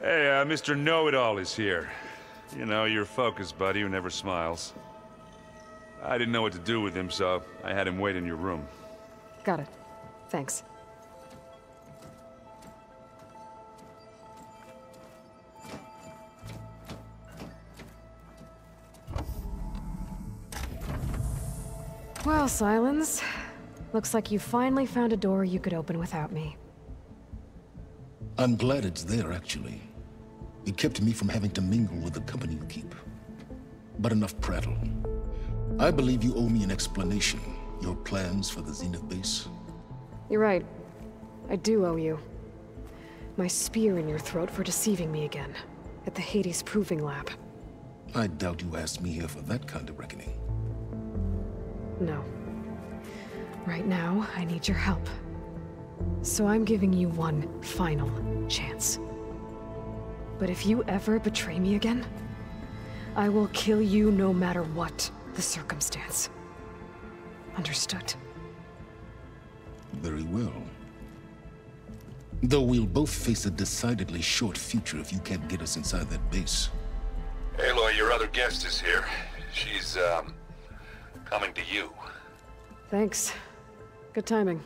Hey, Mr. Know-It-All is here. You know, your focus buddy who never smiles. I didn't know what to do with him, so I had him wait in your room. Got it. Thanks. Well, Sylens, looks like you finally found a door you could open without me. I'm glad it's there, actually. It kept me from having to mingle with the company you keep. But enough prattle. I believe you owe me an explanation. Your plans for the Zenith base? You're right. I do owe you. My spear in your throat for deceiving me again. At the Hades Proving Lab. I doubt you asked me here for that kind of reckoning. No. Right now, I need your help. So I'm giving you one final chance. But if you ever betray me again, I will kill you no matter what the circumstance. Understood? Very well. Though we'll both face a decidedly short future if you can't get us inside that base. Aloy, your other guest is here. She's, coming to you. Thanks. Good timing.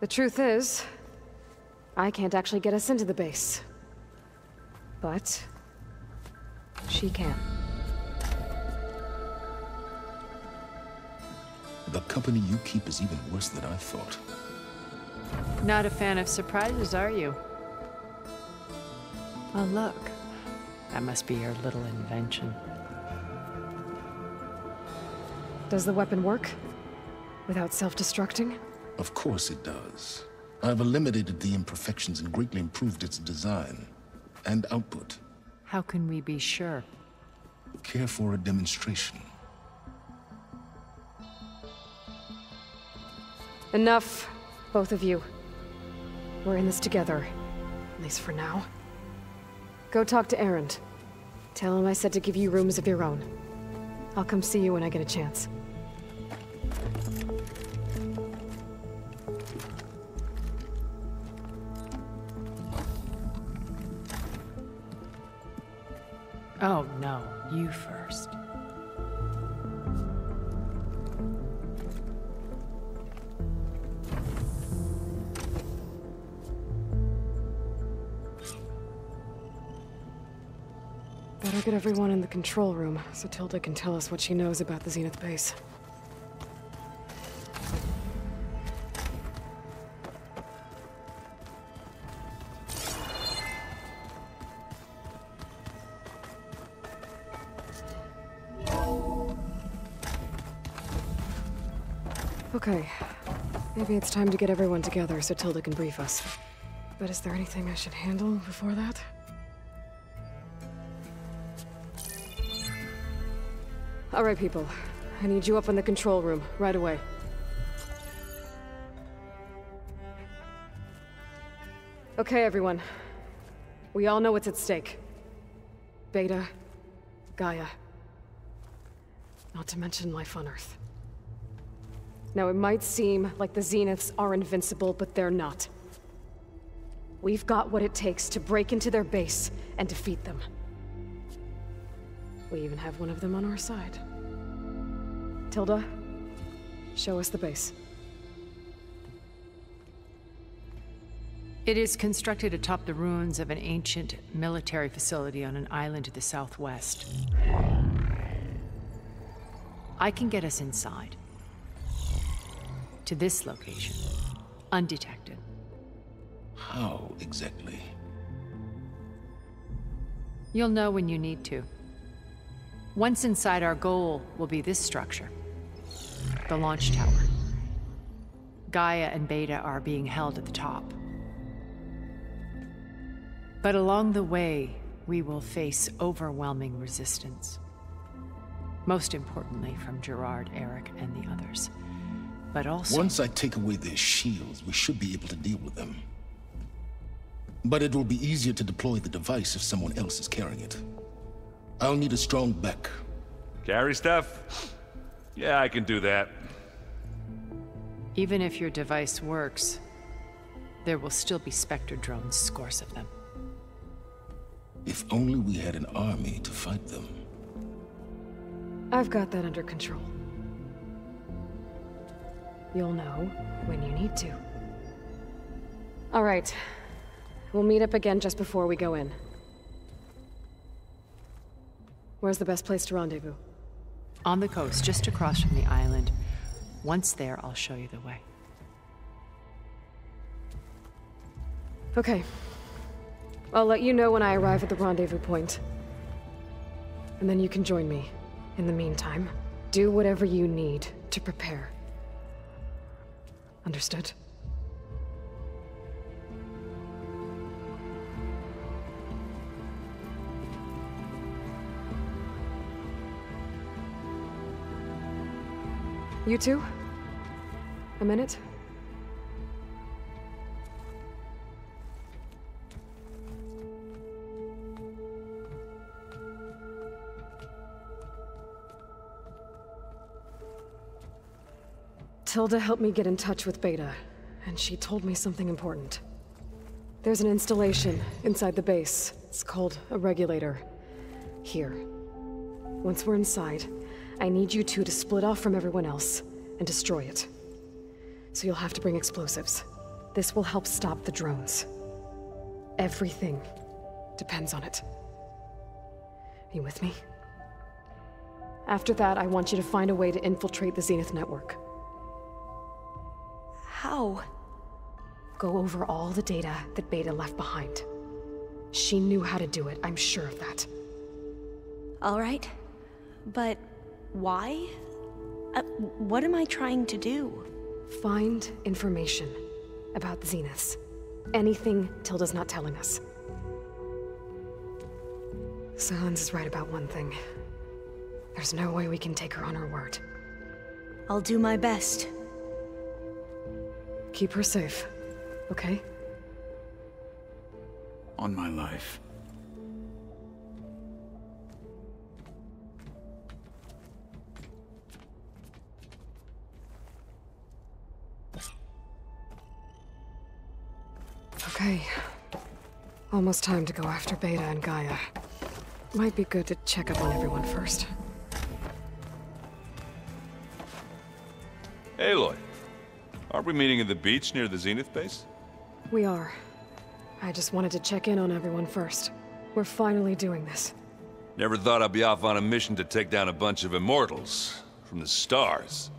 The truth is, I can't actually get us into the base. But she can. The company you keep is even worse than I thought. Not a fan of surprises, are you? Well, look. That must be your little invention. Does the weapon work? Without self-destructing? Of course it does. I've eliminated the imperfections and greatly improved its design and output. How can we be sure? Care for a demonstration? Enough, both of you. We're in this together, at least for now. Go talk to Erend. Tell him I said to give you rooms of your own. I'll come see you when I get a chance. Oh no, you first. Better get everyone in the control room, so Tilda can tell us what she knows about the Zenith base. Okay. Maybe it's time to get everyone together so Tilda can brief us. But is there anything I should handle before that? All right, people. I need you up in the control room, right away. Okay, everyone. We all know what's at stake. Beta, Gaia. Not to mention life on Earth. Now, it might seem like the Zeniths are invincible, but they're not. We've got what it takes to break into their base and defeat them. We even have one of them on our side. Tilda, show us the base. It is constructed atop the ruins of an ancient military facility on an island to the southwest. I can get us inside. To this location. Undetected. How exactly? You'll know when you need to. Once inside, our goal will be this structure, the launch tower. Gaia and Beta are being held at the top. But along the way, we will face overwhelming resistance. Most importantly from Gerard, Eric, and the others. But also... Once I take away their shields, we should be able to deal with them. But it will be easier to deploy the device if someone else is carrying it. I'll need a strong back. Carry stuff? Yeah, I can do that. Even if your device works, there will still be Spectre drones, scores of them. If only we had an army to fight them. I've got that under control. You'll know when you need to. All right. We'll meet up again just before we go in. Where's the best place to rendezvous? On the coast, just across from the island. Once there, I'll show you the way. Okay. I'll let you know when I arrive at the rendezvous point. And then you can join me. In the meantime, do whatever you need to prepare. Understood? You two? A minute? Tilda helped me get in touch with Beta, and she told me something important. There's an installation inside the base. It's called a regulator. Here. Once we're inside, I need you two to split off from everyone else and destroy it. So you'll have to bring explosives. This will help stop the drones. Everything depends on it. Are you with me? After that, I want you to find a way to infiltrate the Zenith network. How? Go over all the data that Beta left behind. She knew how to do it, I'm sure of that. All right, but... why? What am I trying to do? Find information about the Zeniths. Anything Tilda's not telling us. Sylens is right about one thing. There's no way we can take her on her word. I'll do my best. Keep her safe, okay? On my life. Okay. Almost time to go after Beta and Gaia. Might be good to check up on everyone first. Aloy, aren't we meeting at the beach near the Zenith base? We are. I just wanted to check in on everyone first. We're finally doing this. Never thought I'd be off on a mission to take down a bunch of immortals from the stars.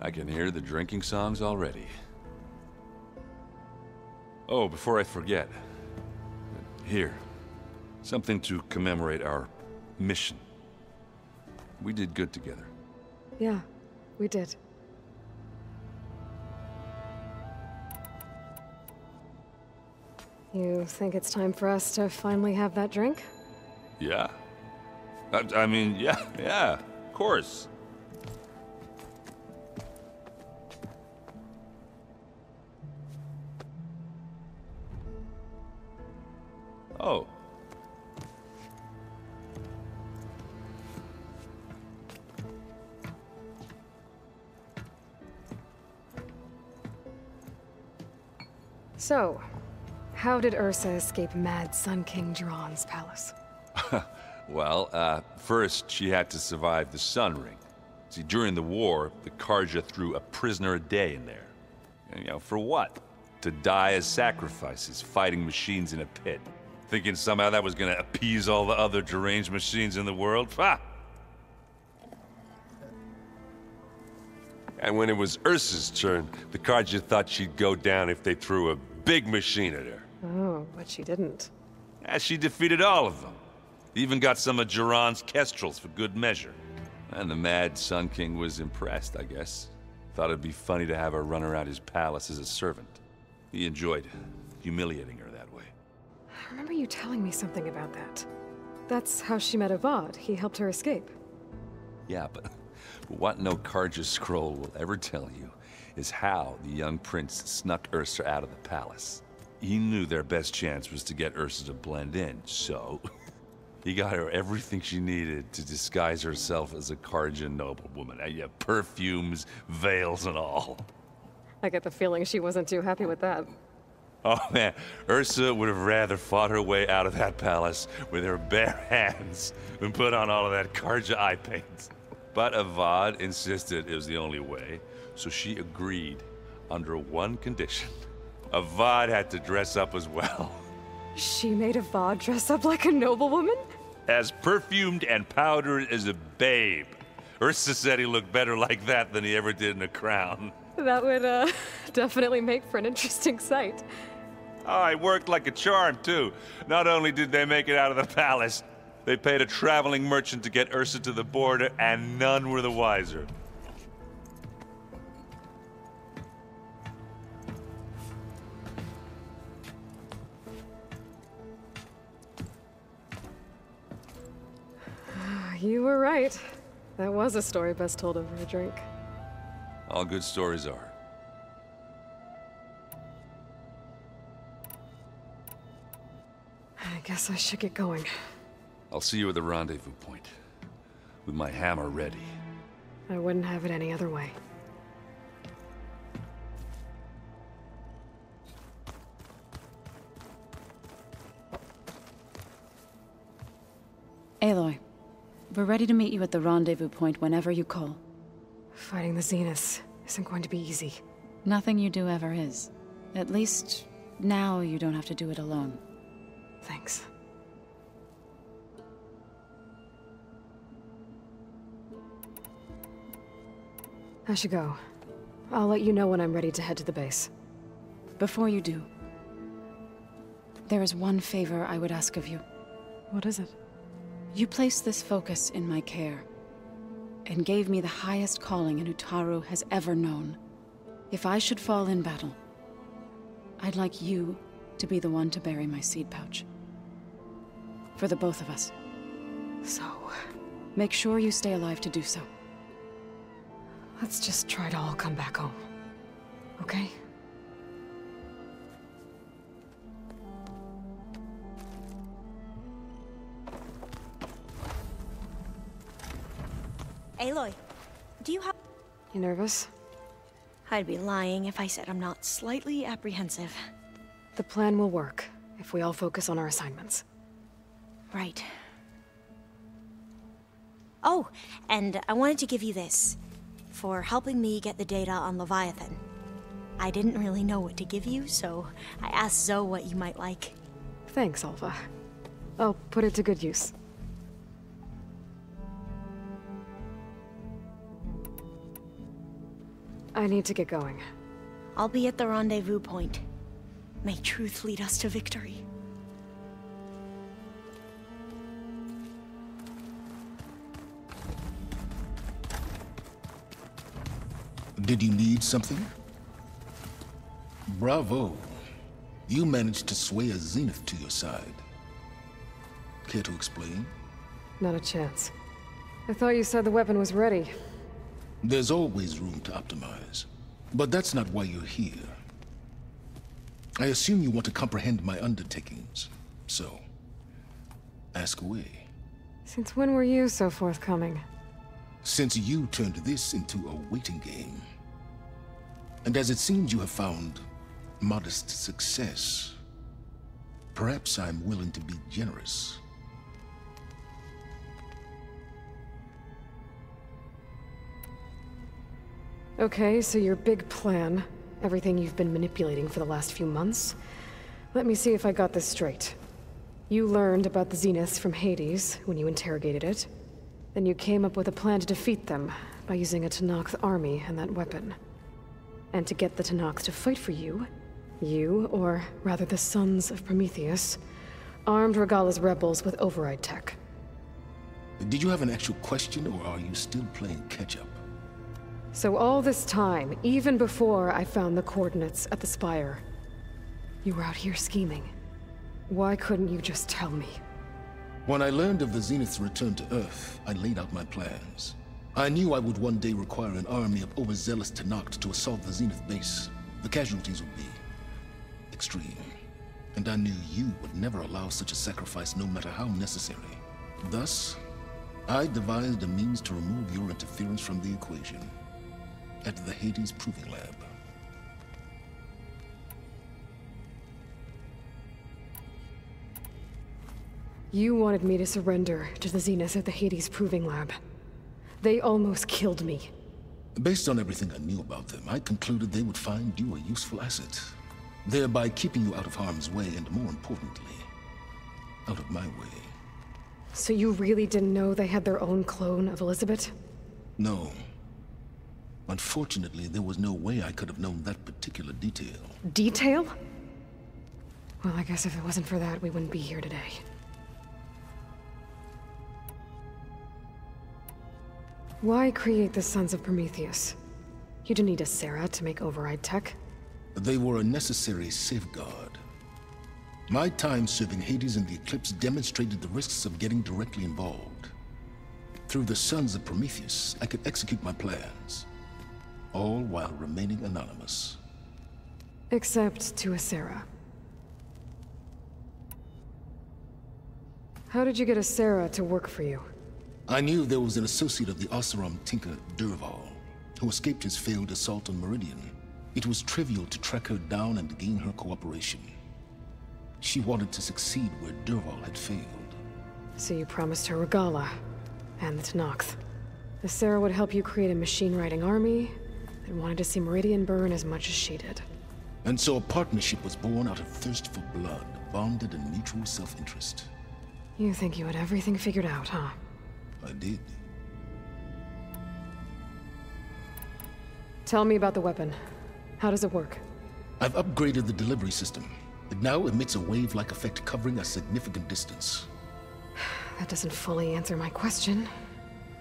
I can hear the drinking songs already. Oh, before I forget, here, something to commemorate our mission. We did good together. Yeah, we did. You think it's time for us to finally have that drink? Yeah. I mean, yeah, of course. Oh. So, how did Ursa escape Mad Sun King Drawn's palace? Well, first she had to survive the Sun Ring. See, during the war, the Karja threw a prisoner a day in there. And, you know, for what? To die as sacrifices, fighting machines in a pit. Thinking somehow that was gonna appease all the other deranged machines in the world? Ha! And when it was Ursa's turn, the Karja thought she'd go down if they threw a big machine at her. Oh, but she didn't. Yeah, she defeated all of them. Even got some of Gerard's kestrels for good measure. And the Mad Sun King was impressed, I guess. Thought it'd be funny to have her run around his palace as a servant. He enjoyed humiliating her. I remember you telling me something about that. That's how she met Avad. He helped her escape. Yeah, but what no Karja scroll will ever tell you is how the young prince snuck Ursa out of the palace. He knew their best chance was to get Ursa to blend in, so he got her everything she needed to disguise herself as a Karja noblewoman. Yeah, perfumes, veils, and all. I get the feeling she wasn't too happy with that. Oh man, Ursa would have rather fought her way out of that palace with her bare hands than put on all of that Karja eye paint. But Avad insisted it was the only way, so she agreed under one condition. Avad had to dress up as well. She made Avad dress up like a noblewoman? As perfumed and powdered as a babe. Ursa said he looked better like that than he ever did in a crown. That would definitely make for an interesting sight. Oh, it worked like a charm, too. Not only did they make it out of the palace, they paid a traveling merchant to get Ursa to the border, and none were the wiser. You were right. That was a story best told over a drink. All good stories are. I guess I should get going. I'll see you at the rendezvous point, with my hammer ready. I wouldn't have it any other way. Aloy, we're ready to meet you at the rendezvous point whenever you call. Fighting the Zenith isn't going to be easy. Nothing you do ever is. At least, now you don't have to do it alone. Thanks. I should go. I'll let you know when I'm ready to head to the base. Before you do, there is one favor I would ask of you. What is it? You placed this focus in my care, and gave me the highest calling an Utaru has ever known. If I should fall in battle, I'd like you to be the one to bury my seed pouch. For the both of us. So, make sure you stay alive to do so. Let's just try to all come back home, okay? Aloy, do you have... You nervous? I'd be lying if I said I'm not slightly apprehensive. The plan will work, if we all focus on our assignments. Right. Oh, and I wanted to give you this, for helping me get the data on Leviathan. I didn't really know what to give you, so I asked Zoe what you might like. Thanks, Alva. I'll put it to good use. I need to get going. I'll be at the rendezvous point. May truth lead us to victory. Did you need something? Bravo. You managed to sway a Zenith to your side. Care to explain? Not a chance. I thought you said the weapon was ready. There's always room to optimize, but that's not why you're here. I assume you want to comprehend my undertakings, so ask away. Since when were you so forthcoming? Since you turned this into a waiting game. And as it seems, you have found modest success. Perhaps I'm willing to be generous. Okay, so your big plan, everything you've been manipulating for the last few months. Let me see if I got this straight. You learned about the Zeniths from Hades when you interrogated it. Then you came up with a plan to defeat them by using a Tenakth army and that weapon. And to get the Tenakth to fight for you, or rather the Sons of Prometheus, armed Regalla's rebels with override tech. Did you have an actual question, or are you still playing catch-up? So all this time, even before I found the coordinates at the Spire, you were out here scheming. Why couldn't you just tell me? When I learned of the Zenith's return to Earth, I laid out my plans. I knew I would one day require an army of overzealous Tenakth to assault the Zenith base. The casualties would be extreme. And I knew you would never allow such a sacrifice, no matter how necessary. Thus, I devised a means to remove your interference from the equation. At the Hades Proving Lab. You wanted me to surrender to the Zenith at the Hades Proving Lab. They almost killed me. Based on everything I knew about them, I concluded they would find you a useful asset, thereby keeping you out of harm's way and, more importantly, out of my way. So you really didn't know they had their own clone of Elizabeth? No. Unfortunately, there was no way I could have known that particular detail. Detail? Well, I guess if it wasn't for that, we wouldn't be here today. Why create the Sons of Prometheus? You didn't need Acerra to make override tech. They were a necessary safeguard. My time serving Hades and the Eclipse demonstrated the risks of getting directly involved. Through the Sons of Prometheus, I could execute my plans, all while remaining anonymous. Except to Acerra. How did you get Acerra to work for you? I knew there was an associate of the Osiram tinker, Durval, who escaped his failed assault on Meridian. It was trivial to track her down and gain her cooperation. She wanted to succeed where Durval had failed. So you promised her Regalla and the Tenakth. Acerra would help you create a machine-riding army and wanted to see Meridian burn as much as she did. And so a partnership was born out of thirst for blood, bonded in mutual self-interest. You think you had everything figured out, huh? I did. Tell me about the weapon. How does it work? I've upgraded the delivery system. It now emits a wave-like effect covering a significant distance. That doesn't fully answer my question.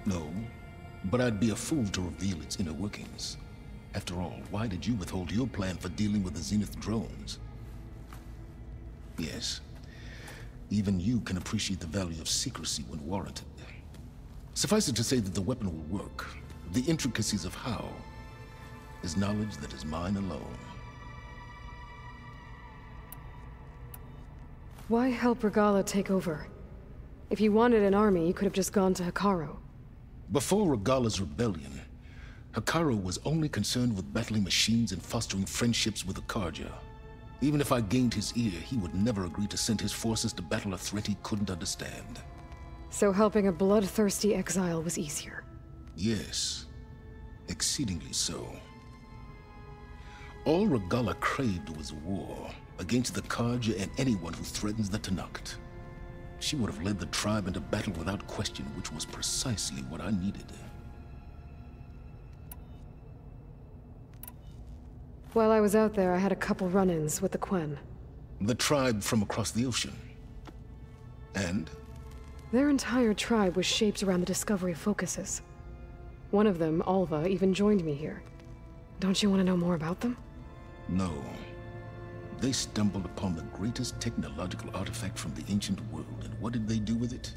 No, but I'd be a fool to reveal its inner workings. After all, why did you withhold your plan for dealing with the Zenith drones? Yes, even you can appreciate the value of secrecy when warranted. Suffice it to say that the weapon will work. The intricacies of how is knowledge that is mine alone. Why help Regalla take over? If you wanted an army, you could have just gone to Hekarro. Before Regalla's rebellion, Hekarro was only concerned with battling machines and fostering friendships with the Karja. Even if I gained his ear, he would never agree to send his forces to battle a threat he couldn't understand. So helping a bloodthirsty exile was easier? Yes. Exceedingly so. All Regalla craved was war. Against the Karja and anyone who threatens the Tenakth. She would have led the tribe into battle without question, which was precisely what I needed. While I was out there, I had a couple run-ins with the Quen. The tribe from across the ocean. And? Their entire tribe was shaped around the discovery of focuses. One of them, Alva, even joined me here. Don't you want to know more about them? No. They stumbled upon the greatest technological artifact from the ancient world, and what did they do with it?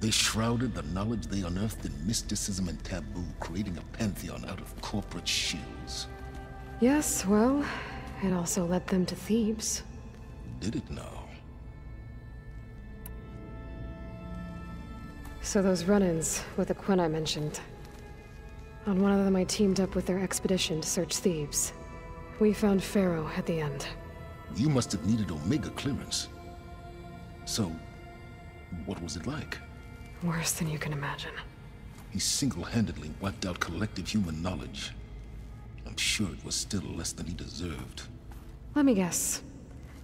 They shrouded the knowledge they unearthed in mysticism and taboo, creating a pantheon out of corporate shields. Yes, well, it also led them to Thebes. Did it now? So those run-ins with the Quen I mentioned. On one of them I teamed up with their expedition to search Thebes. We found Pharaoh at the end. You must have needed Omega clearance. So, what was it like? Worse than you can imagine. He single-handedly wiped out collective human knowledge. I'm sure it was still less than he deserved. Let me guess.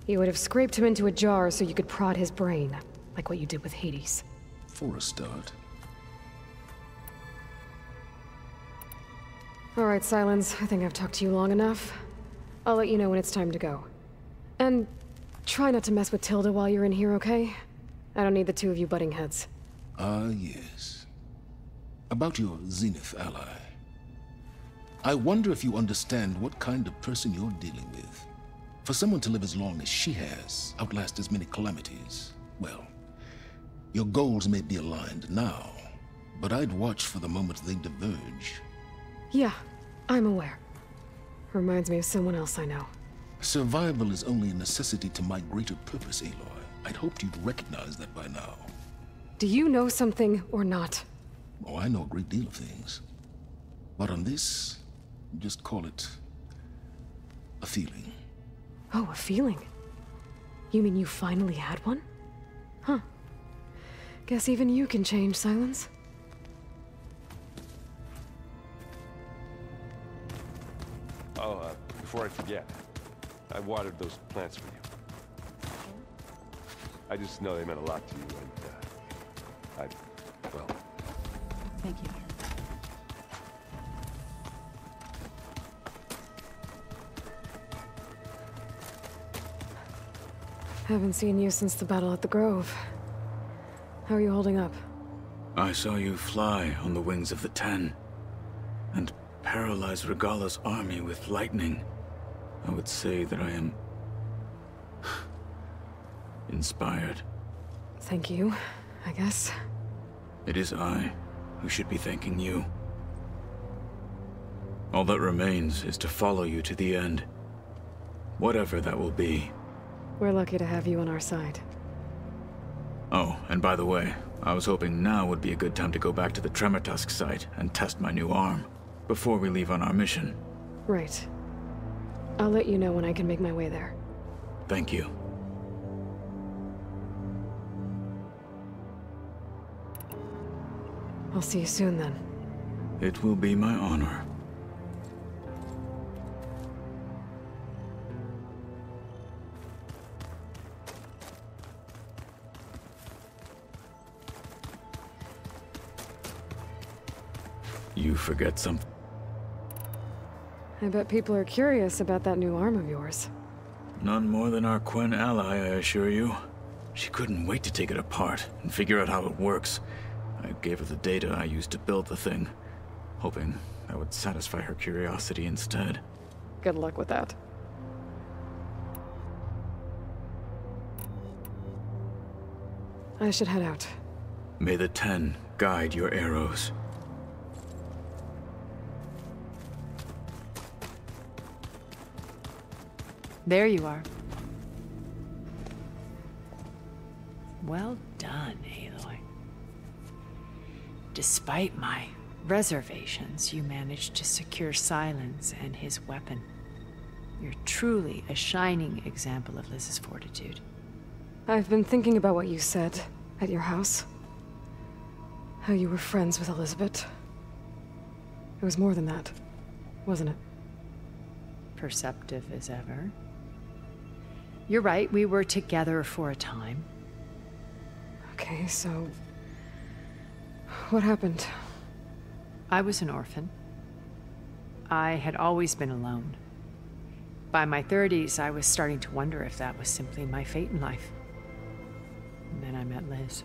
You would have scraped him into a jar so you could prod his brain, like what you did with Hades. For a start. All right, Sylens, I think I've talked to you long enough. I'll let you know when it's time to go. And try not to mess with Tilda while you're in here, okay? I don't need the two of you butting heads. Ah, yes. About your Zenith ally. I wonder if you understand what kind of person you're dealing with. For someone to live as long as she has, outlast as many calamities, well, your goals may be aligned now, but I'd watch for the moment they diverge. Yeah, I'm aware. Reminds me of someone else I know. Survival is only a necessity to my greater purpose, Aloy. I'd hoped you'd recognize that by now. Do you know something or not? Oh, I know a great deal of things. But on this, just call it a feeling. Oh, a feeling? You mean you finally had one? Huh. Guess even you can change, Sylens. Oh, before I forget, I watered those plants for you. I just know they meant a lot to you, and I, well... Thank you. Haven't seen you since the battle at the Grove. How are you holding up? I saw you fly on the wings of the Ten, and paralyze Regalla's army with lightning. I would say that I am... inspired. Thank you, I guess. It is I who should be thanking you. All that remains is to follow you to the end, whatever that will be. We're lucky to have you on our side. Oh, and by the way, I was hoping now would be a good time to go back to the Tremortusk site and test my new arm, before we leave on our mission. Right. I'll let you know when I can make my way there. Thank you. I'll see you soon, then. It will be my honor. You forget something. I bet people are curious about that new arm of yours. None more than our Quen ally, I assure you. She couldn't wait to take it apart and figure out how it works. I gave her the data I used to build the thing, hoping that would satisfy her curiosity instead. Good luck with that. I should head out. May the Ten guide your arrows. There you are. Well done, Aloy. Despite my reservations, you managed to secure Sylens and his weapon. You're truly a shining example of Liz's fortitude. I've been thinking about what you said at your house. How you were friends with Elizabeth. It was more than that, wasn't it? Perceptive as ever. You're right, we were together for a time. Okay, so... what happened? I was an orphan. I had always been alone. By my 30s, I was starting to wonder if that was simply my fate in life. And then I met Liz.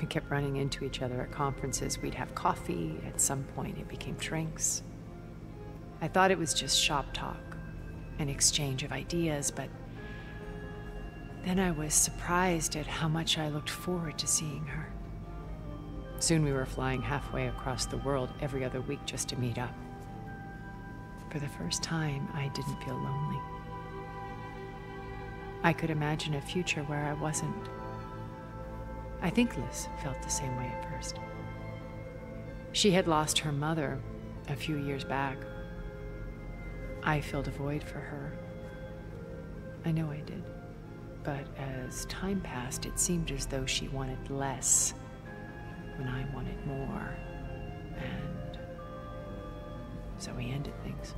We kept running into each other at conferences. We'd have coffee. At some point, it became drinks. I thought it was just shop talk, an exchange of ideas, but then I was surprised at how much I looked forward to seeing her. Soon we were flying halfway across the world every other week just to meet up. For the first time, I didn't feel lonely. I could imagine a future where I wasn't. I think Liz felt the same way at first. She had lost her mother a few years back. I filled a void for her. I know I did. But as time passed, it seemed as though she wanted less when I wanted more. And so we ended things.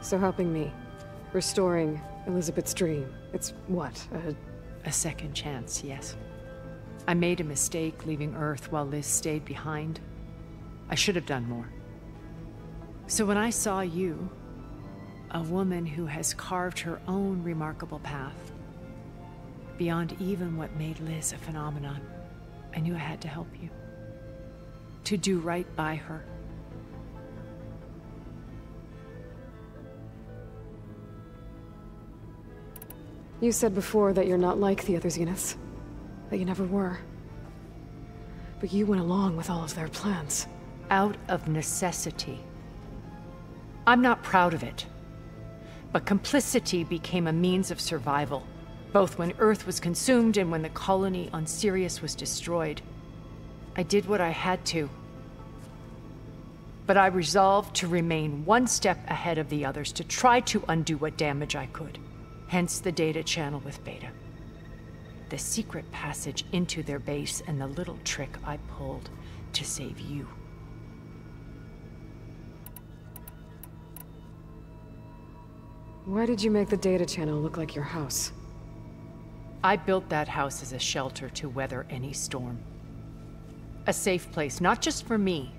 So helping me, restoring Elizabeth's dream, it's what? A second chance, yes. I made a mistake leaving Earth while Liz stayed behind. I should have done more. So when I saw you, a woman who has carved her own remarkable path, beyond even what made Liz a phenomenon, I knew I had to help you. To do right by her. You said before that you're not like the other Zeniths, that you never were. But you went along with all of their plans. Out of necessity. I'm not proud of it, but complicity became a means of survival, both when Earth was consumed and when the colony on Sirius was destroyed. I did what I had to, but I resolved to remain one step ahead of the others to try to undo what damage I could, hence the data channel with Beta. the secret passage into their base and the little trick I pulled to save you. Why did you make the data channel look like your house? I built that house as a shelter to weather any storm. A safe place, not just for me,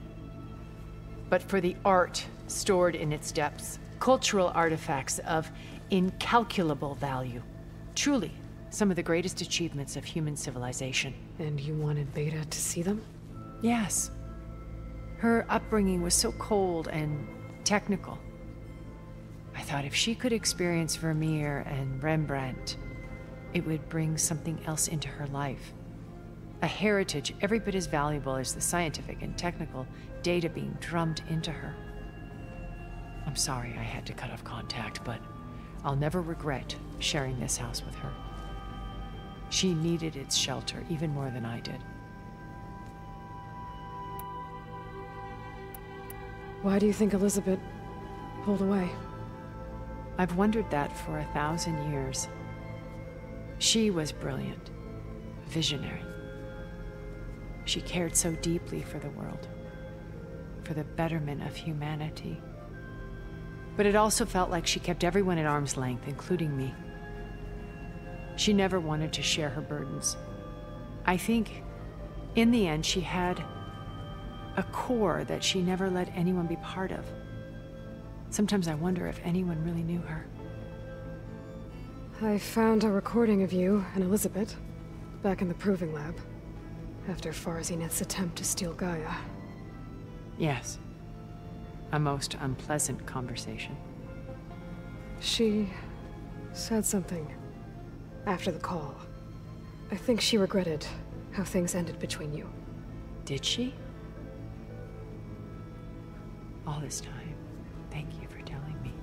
but for the art stored in its depths. Cultural artifacts of incalculable value. Truly, some of the greatest achievements of human civilization. And you wanted Beta to see them? Yes. Her upbringing was so cold and technical. I thought if she could experience Vermeer and Rembrandt, it would bring something else into her life. A heritage every bit as valuable as the scientific and technical data being drummed into her. I'm sorry I had to cut off contact, but I'll never regret sharing this house with her. She needed its shelter even more than I did. Why do you think Elizabeth pulled away? I've wondered that for 1,000 years. She was brilliant, visionary. She cared so deeply for the world, for the betterment of humanity. But it also felt like she kept everyone at arm's length, including me. She never wanted to share her burdens. I think, in the end, she had a core that she never let anyone be part of. Sometimes I wonder if anyone really knew her. I found a recording of you and Elizabeth back in the Proving Lab, after Far Zenith's attempt to steal Gaia. Yes. A most unpleasant conversation. She said something after the call. I think she regretted how things ended between you. Did she? All this time, thank you for telling me.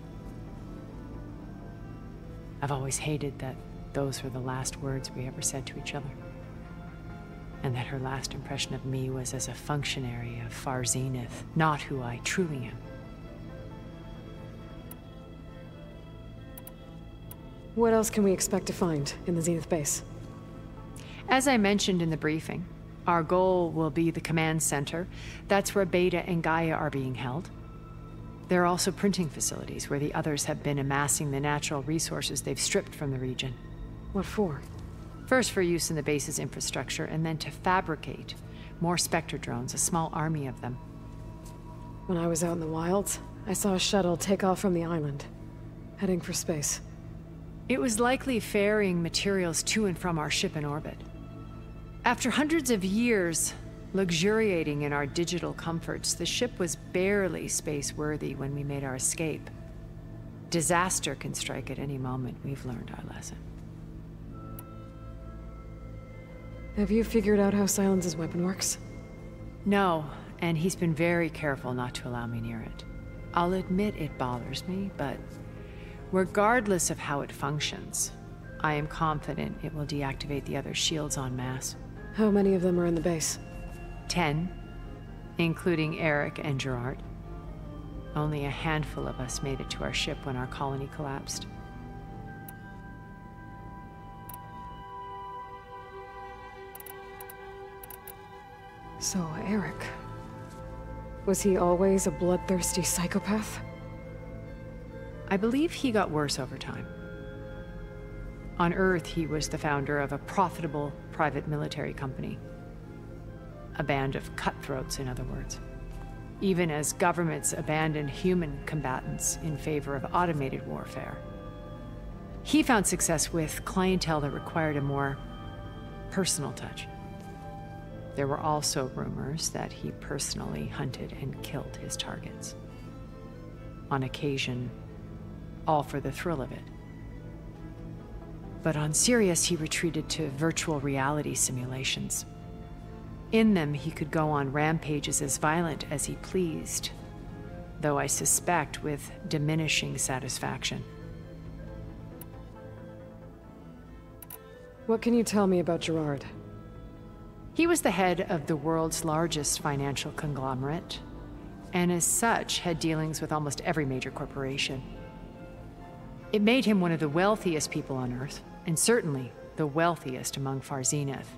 I've always hated that those were the last words we ever said to each other. And that her last impression of me was as a functionary of Far Zenith, not who I truly am. What else can we expect to find in the Zenith base? As I mentioned in the briefing, our goal will be the command center. That's where Beta and Gaia are being held. There are also printing facilities where the others have been amassing the natural resources they've stripped from the region. What for? First for use in the base's infrastructure, and then to fabricate more Spectre drones, a small army of them. When I was out in the wilds, I saw a shuttle take off from the island, heading for space. It was likely ferrying materials to and from our ship in orbit. After hundreds of years luxuriating in our digital comforts, the ship was barely space-worthy when we made our escape. Disaster can strike at any moment. We've learned our lesson. Have you figured out how Sylens' weapon works? No, and he's been very careful not to allow me near it. I'll admit it bothers me, but regardless of how it functions, I am confident it will deactivate the other shields en masse. How many of them are in the base? 10, including Eric and Gerard. Only a handful of us made it to our ship when our colony collapsed. So, Eric, was he always a bloodthirsty psychopath? I believe he got worse over time. On Earth, he was the founder of a profitable private military company. A band of cutthroats, in other words. Even as governments abandoned human combatants in favor of automated warfare. He found success with clientele that required a more personal touch. There were also rumors that he personally hunted and killed his targets. On occasion, all for the thrill of it. But on Sirius, he retreated to virtual reality simulations. In them, he could go on rampages as violent as he pleased, though I suspect with diminishing satisfaction. What can you tell me about Gerard? He was the head of the world's largest financial conglomerate, and as such, had dealings with almost every major corporation. It made him one of the wealthiest people on Earth, and certainly the wealthiest among Far Zenith.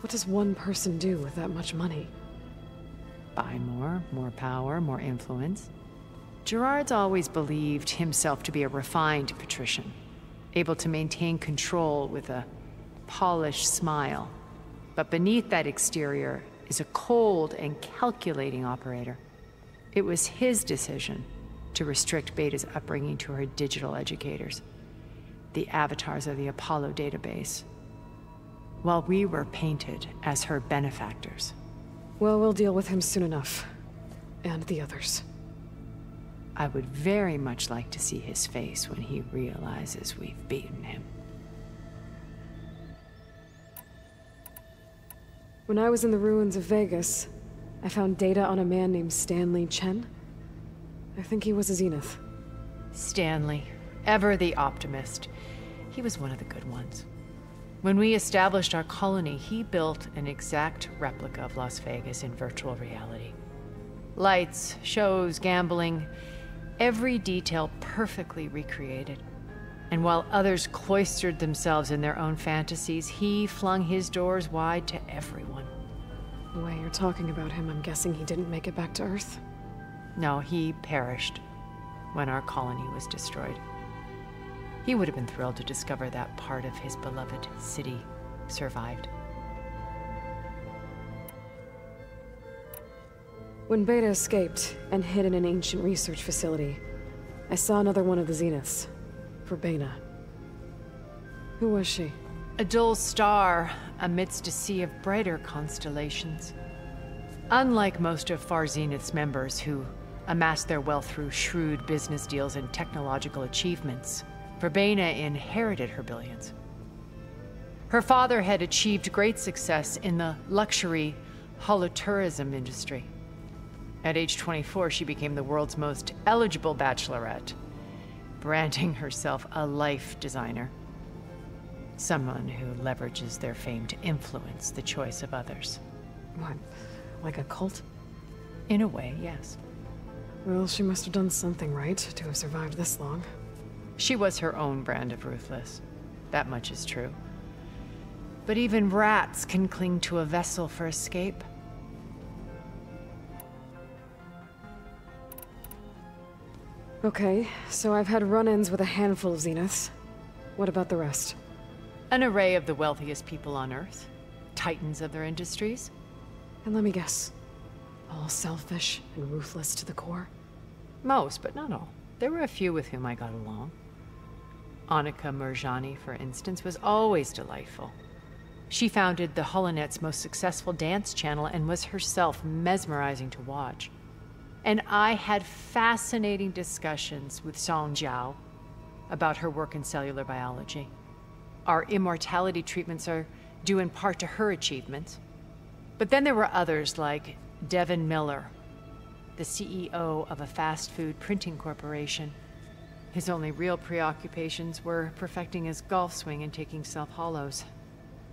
What does one person do with that much money? Buy more, more power, more influence. Gerard's always believed himself to be a refined patrician, able to maintain control with a polished smile. But beneath that exterior is a cold and calculating operator. It was his decision to restrict Beta's upbringing to her digital educators, the avatars of the Apollo database, while we were painted as her benefactors. Well, we'll deal with him soon enough. And the others. I would very much like to see his face when he realizes we've beaten him. When I was in the ruins of Vegas, I found data on a man named Stanley Chen. I think he was a Zenith. Stanley, ever the optimist. He was one of the good ones. When we established our colony, he built an exact replica of Las Vegas in virtual reality. Lights, shows, gambling, every detail perfectly recreated. And while others cloistered themselves in their own fantasies, he flung his doors wide to everyone. The way you're talking about him, I'm guessing he didn't make it back to Earth? No, he perished when our colony was destroyed. He would have been thrilled to discover that part of his beloved city survived. When Beta escaped and hid in an ancient research facility, I saw another one of the Zeniths, Verbena. Who was she? A dull star amidst a sea of brighter constellations. Unlike most of Far Zenith's members who amassed their wealth through shrewd business deals and technological achievements, Verbena inherited her billions. Her father had achieved great success in the luxury holotourism industry. At age 24, she became the world's most eligible bachelorette, branding herself a life designer. Someone who leverages their fame to influence the choice of others. What, like a cult? In a way, yes. Well, she must have done something right to have survived this long. She was her own brand of ruthless. That much is true. But even rats can cling to a vessel for escape. Okay, so I've had run-ins with a handful of Zeniths. What about the rest? An array of the wealthiest people on Earth. Titans of their industries. And let me guess, all selfish and ruthless to the core? Most, but not all. There were a few with whom I got along. Annika Mirjani, for instance, was always delightful. She founded the Holonet's most successful dance channel and was herself mesmerizing to watch. And I had fascinating discussions with Song Jiao about her work in cellular biology. Our immortality treatments are due in part to her achievements. But then there were others like Devin Miller, the CEO of a fast food printing corporation. His only real preoccupations were perfecting his golf swing and taking self-hollows.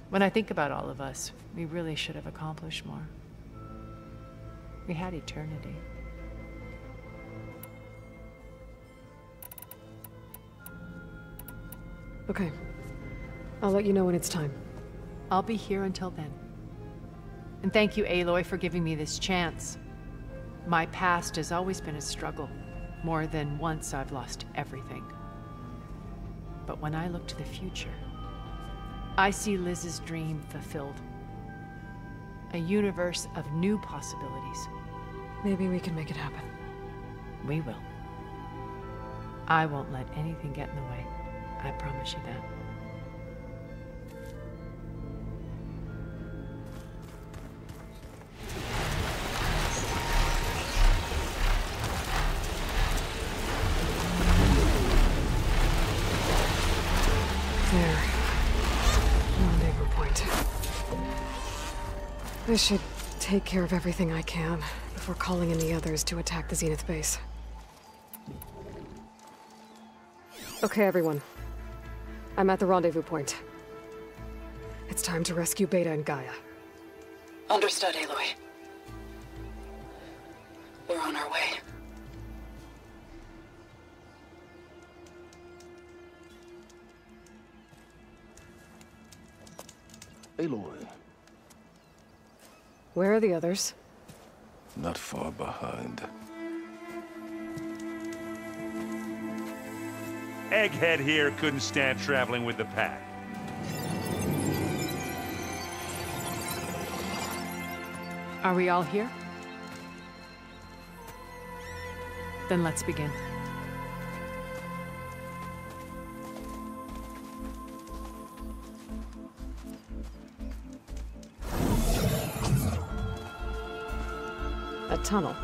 When I think about all of us, we really should have accomplished more. We had eternity. Okay. I'll let you know when it's time. I'll be here until then. And thank you, Aloy, for giving me this chance. My past has always been a struggle. More than once I've lost everything. But when I look to the future, I see Liz's dream fulfilled. A universe of new possibilities. Maybe we can make it happen. We will. I won't let anything get in the way. I promise you that. I should take care of everything I can before calling in the others to attack the Zenith base. Okay, everyone. I'm at the rendezvous point. It's time to rescue Beta and Gaia. Understood, Aloy. We're on our way. Aloy. Where are the others? Not far behind. Egghead here couldn't stand traveling with the pack. Are we all here? Then let's begin. A tunnel.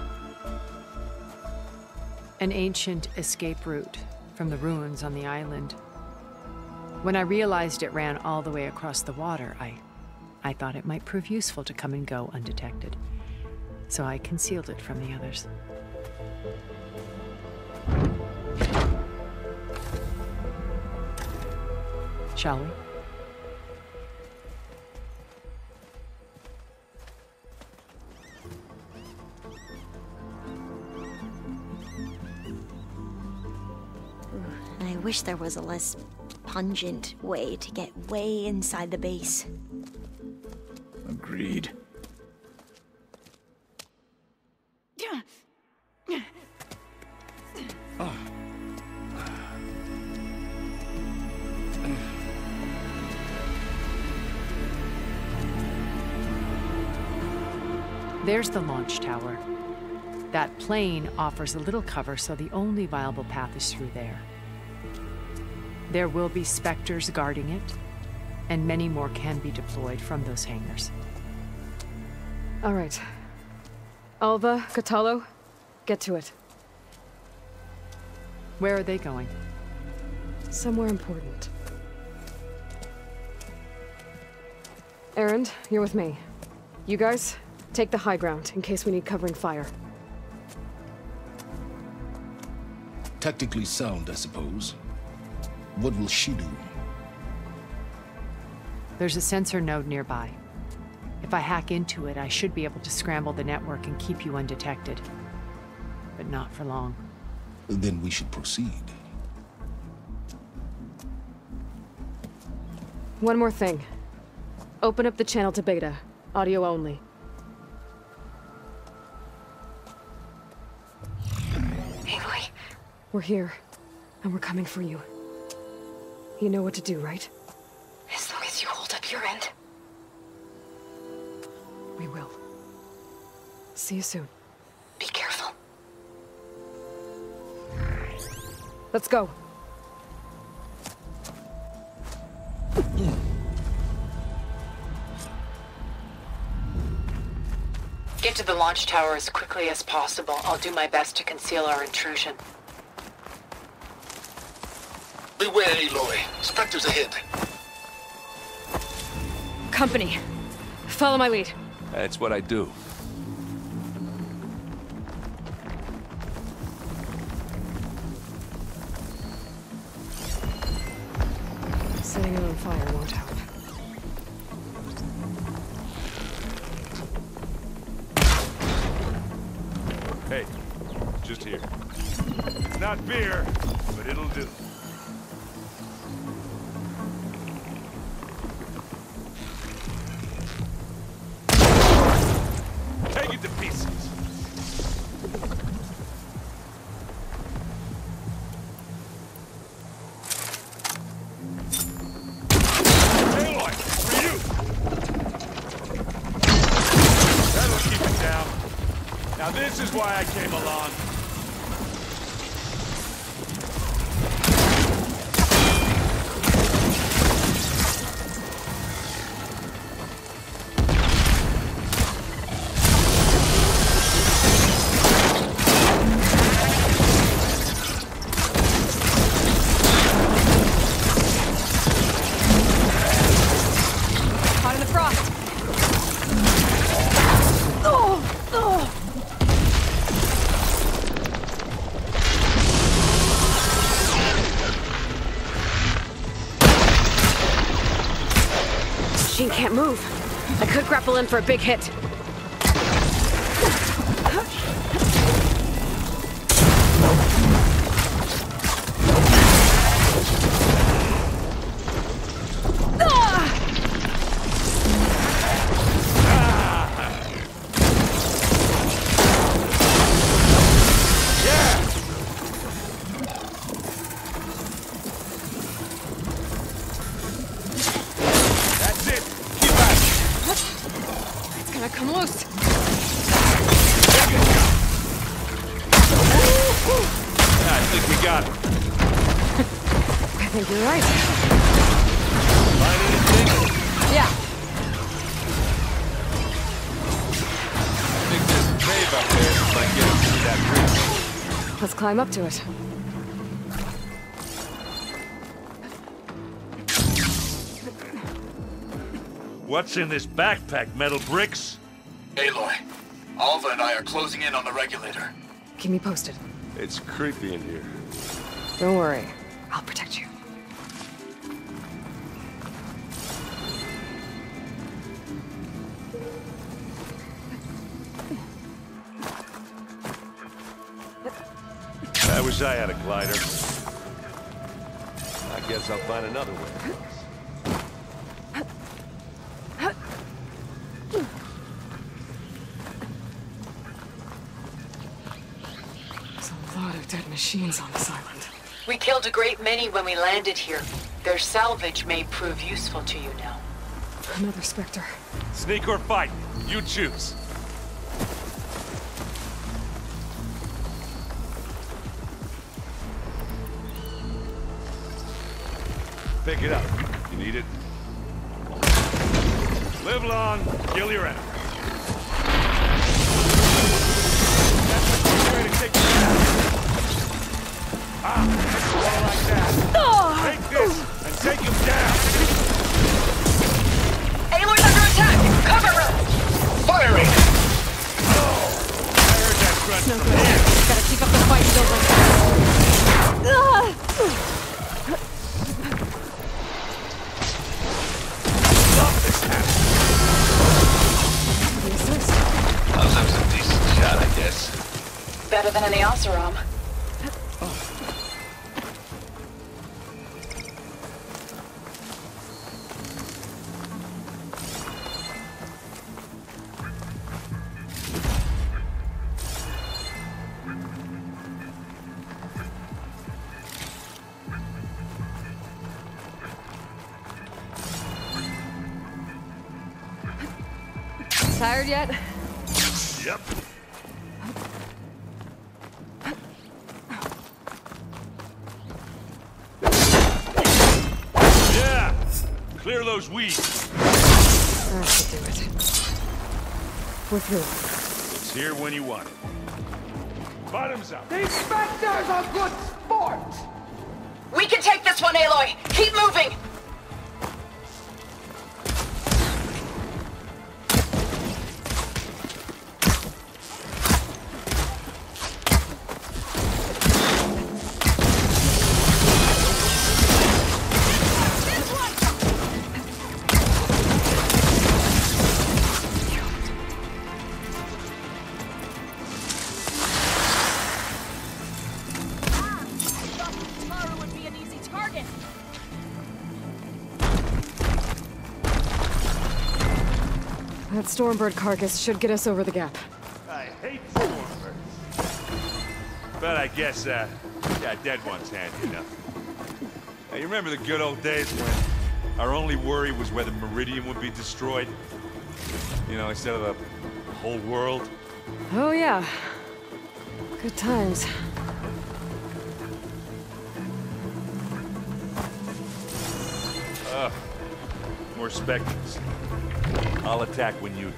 An ancient escape route from the ruins on the island. When I realized it ran all the way across the water, I thought it might prove useful to come and go undetected. So I concealed it from the others. Shall we? I wish there was a less pungent way to get way inside the base. Agreed. There's the launch tower. That plane offers a little cover, so the only viable path is through there. There will be specters guarding it, and many more can be deployed from those hangars. All right. Alva, Kotallo, get to it. Where are they going? Somewhere important. Erend, you're with me. You guys? Take the high ground, in case we need covering fire. Tactically sound, I suppose. What will she do? There's a sensor node nearby. If I hack into it, I should be able to scramble the network and keep you undetected. But not for long. Then we should proceed. One more thing. Open up the channel to Beta. Audio only. We're here, and we're coming for you. You know what to do, right? As long as you hold up your end. We will. See you soon. Be careful. Let's go. Get to the launch tower as quickly as possible. I'll do my best to conceal our intrusion. Beware, Aloy. Spectres ahead. Company. Follow my lead. That's what I do. Setting it on fire won't help. Hey, just here. It's not beer, but it'll do. I came along. Can't move. I could grapple in for a big hit. got it. I think you're right. Finding a signal. Yeah. I think there's a cave up there if I get up through that bridge. Let's climb up to it. What's in this backpack, metal bricks? Aloy, Alva and I are closing in on the regulator. Keep me posted. It's creepy in here. Don't worry. I'll protect you. I wish I had a glider. I guess I'll find another way. Machines on this island. We killed a great many when we landed here. Their salvage may prove useful to you now. Another Spectre. Sneak or fight? You choose. Pick it up. You need it? Live long, kill your enemy. Ah, it's all like that. Oh. Take this and take him down. Aloy's under attack. Cover him. Firing. Oh, I heard that grunt from there. Gotta keep up the fight, Stop this ass. I'll have some decent shot, I guess. Better than any Acerra. Tired yet? Yep. Yeah! Clear those weeds. That should do it. We're through. It's here when you want it. Bottoms up. These Spectres are good sport! We can take this one, Aloy! Keep moving! That Stormbird carcass should get us over the gap. I hate Stormbirds. But I guess, dead one's handy enough. Now, you remember the good old days when our only worry was whether Meridian would be destroyed? You know, instead of the whole world? Oh, yeah. Good times. More Spectres. I'll attack when you do.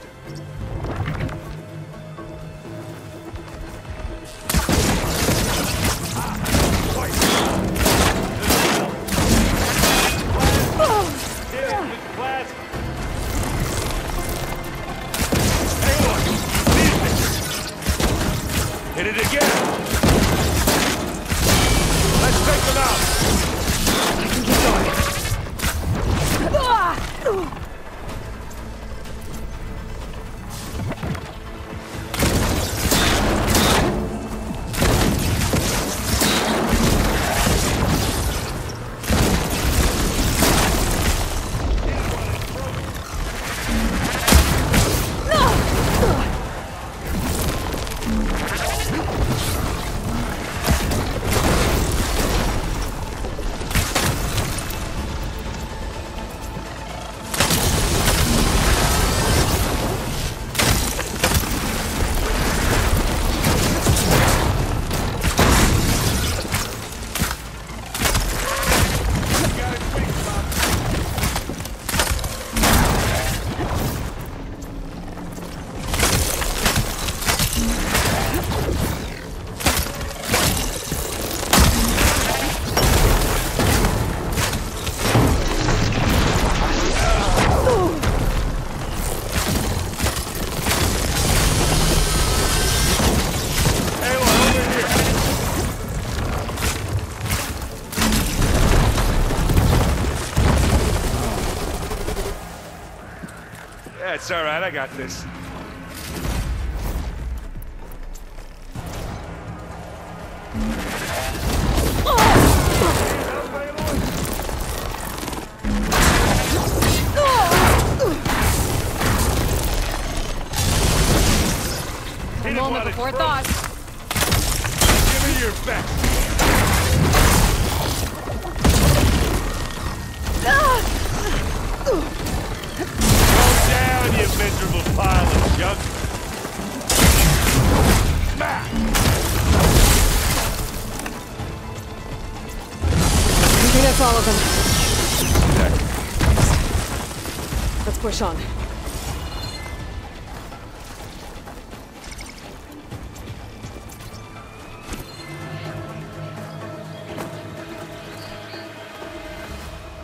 Hit it again. Let's take them out. I can get going. It's all right, I got this. A moment before thought. Give me your best. Down, you miserable pile of junk. Smack! I think that's all of them. Okay. Let's push on.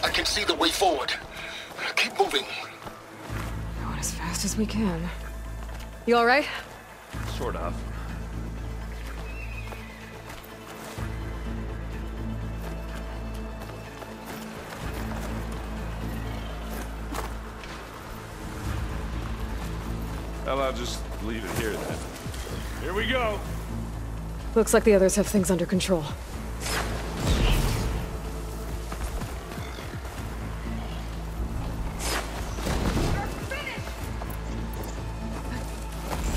I can see the way forward. Keep moving. As fast as we can. You all right? Sort of. Well, I'll just leave it here then. Here we go. Looks like the others have things under control.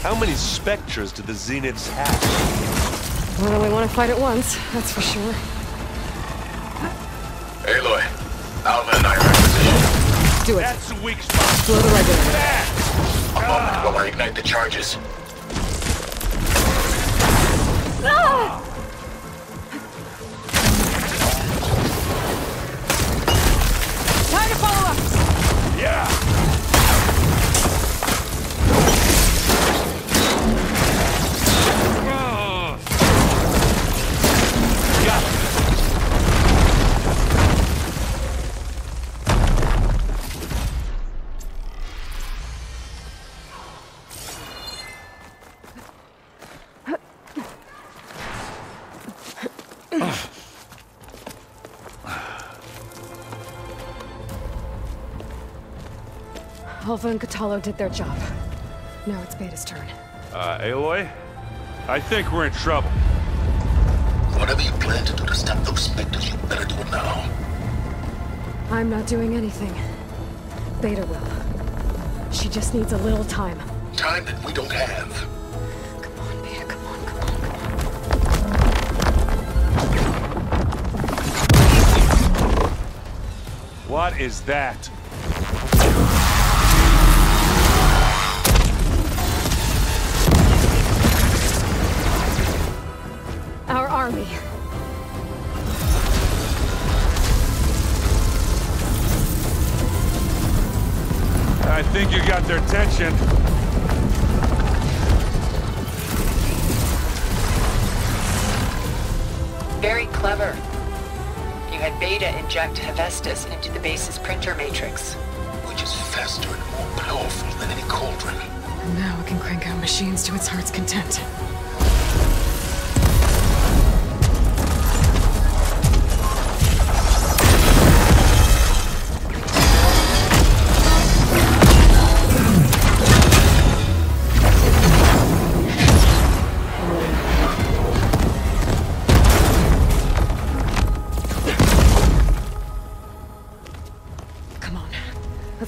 How many specters do the Zeniths have? Well, we want to fight at once, that's for sure. Aloy, Alva and I are in position. Do it. That's a weak spot. Blow the right in. A moment while I ignite the charges. Ah! Time to follow up. Yeah. Alva and Kotallo did their job. Now it's Beta's turn. Aloy? I think we're in trouble. Whatever you plan to do to stop those specters, you better do it now. I'm not doing anything. Beta will. She just needs a little time. Time that we don't have. Come on, Beta, come on, come on, come on. What is that? Army. I think you got their attention. Very clever. You had Beta inject Hephaestus into the base's printer matrix. Which is faster and more powerful than any cauldron. And now it can crank out machines to its heart's content.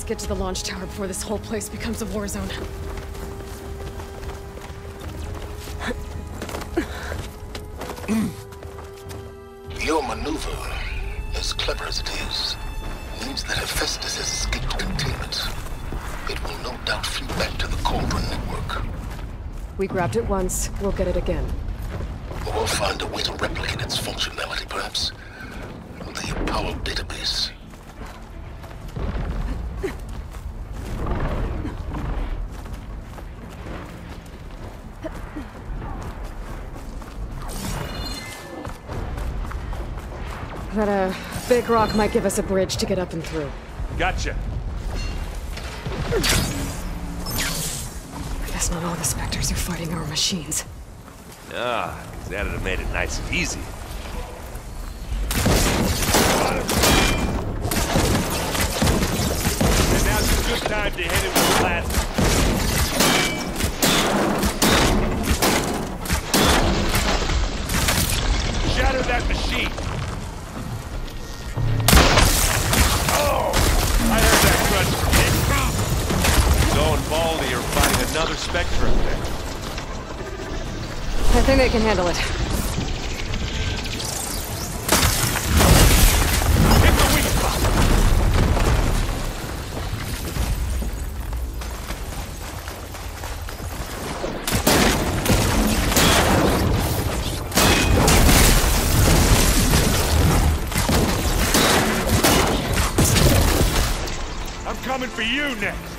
Get to the launch tower before this whole place becomes a war zone. Your maneuver, as clever as it is, means that Hephaestus has escaped containment. It will no doubt flee back to the Cauldron network. We grabbed it once, we'll get it again. Or we'll find a way to replicate its functionality, perhaps. The Apollo database. That big rock might give us a bridge to get up and through. Gotcha. I guess not all the specters are fighting our machines. Ah, because that would have made it nice and easy. And now just time to hit him with the last. Shatter that machine. Oh! I heard that crunch from him. Going baldy or fighting another Spectrum there. I think they can handle it. Hit the weak spot. I'm coming for you next.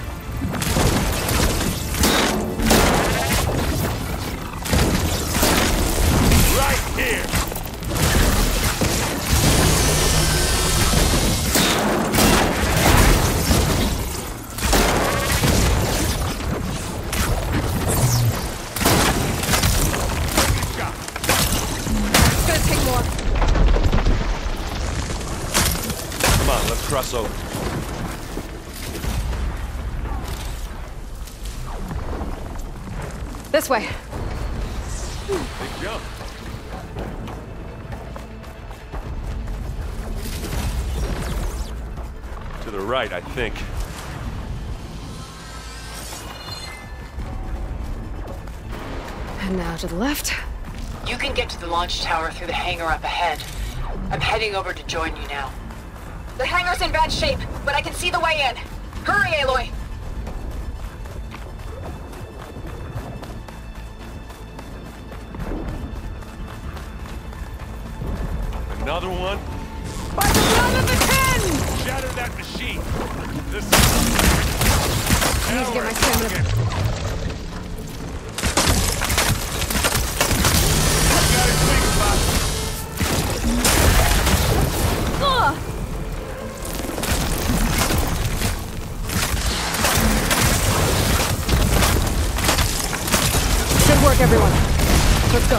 This way. Big jump. To the right, I think. And now to the left. You can get to the launch tower through the hangar up ahead. I'm heading over to join you now. The hangar's in bad shape, but I can see the way in. Hurry, Aloy! Another one. By the blood of the Ten! Shatter that machine. This is... I need to get my stamina. Got it, big spot. Good work, everyone. Let's go.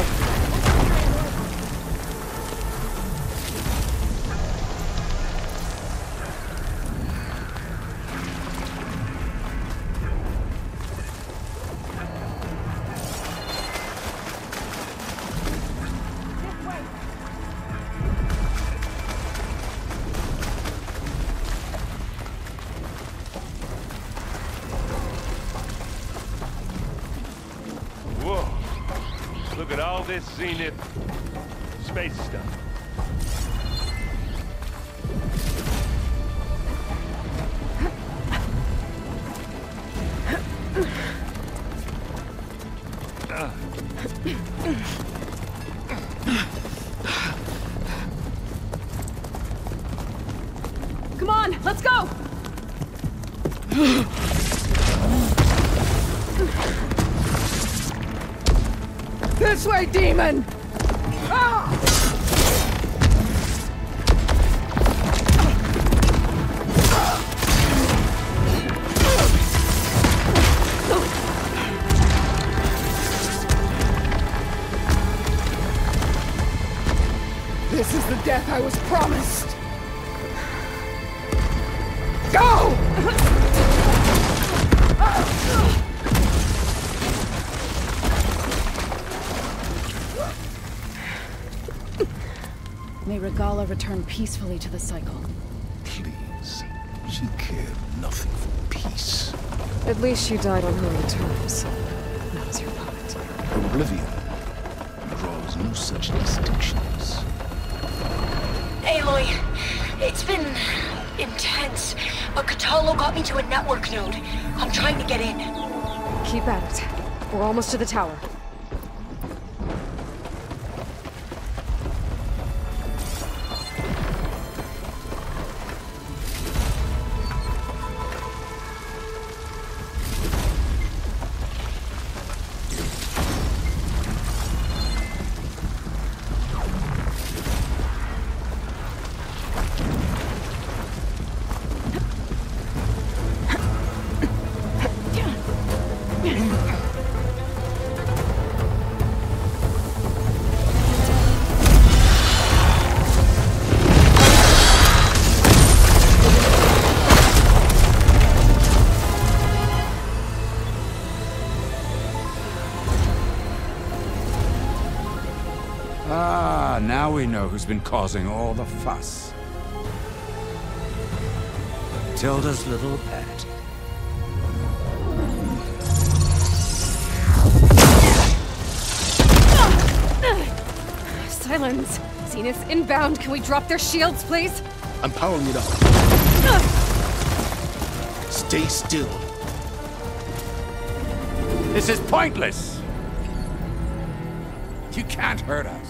This Zenith space stuff. Come on, let's go. This way, demon! Ah! This is the death I was promised! Regalla returned peacefully to the cycle. Please. She cared nothing for peace. At least she died on her own terms. That was your part. Oblivion draws no such distinctions. Aloy, it's been intense, but Kotallo got me to a network node. I'm trying to get in. Keep at it. We're almost to the tower. Ah, now we know who's been causing all the fuss. Tilda's little pet. Sylens! Zenith inbound! Can we drop their shields, please? I'm powering it up. Stay still. This is pointless! You can't hurt us.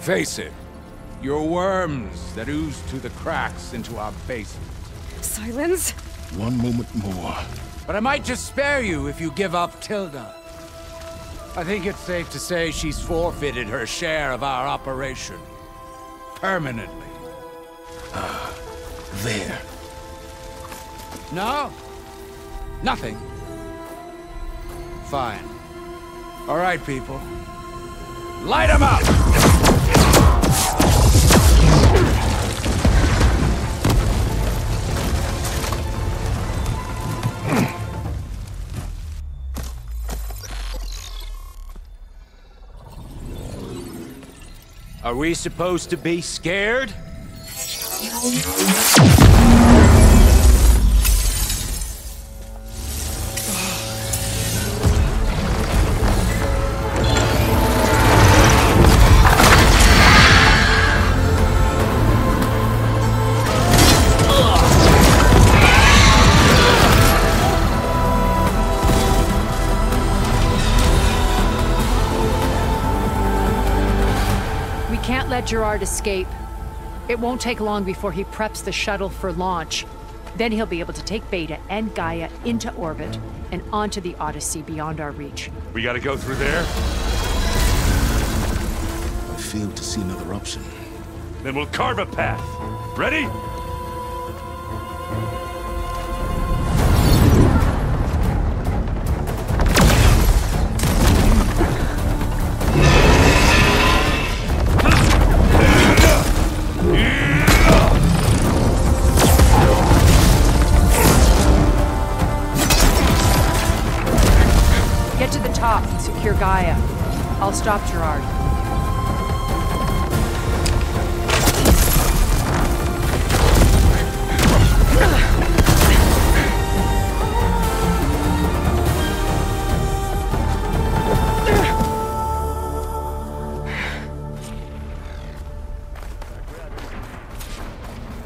Face it. You're worms that ooze through the cracks into our basement. Sylens? One moment more. But I might just spare you if you give up Tilda. I think it's safe to say she's forfeited her share of our operation. Permanently. Ah, there. No? Nothing. Fine. All right, people. Light them up! Are we supposed to be scared? Let Gerard escape. It won't take long before he preps the shuttle for launch. Then he'll be able to take Beta and Gaia into orbit and onto the Odyssey beyond our reach. We gotta go through there? I failed to see another option. Then we'll carve a path. Ready? Secure Gaia. I'll stop Gerard.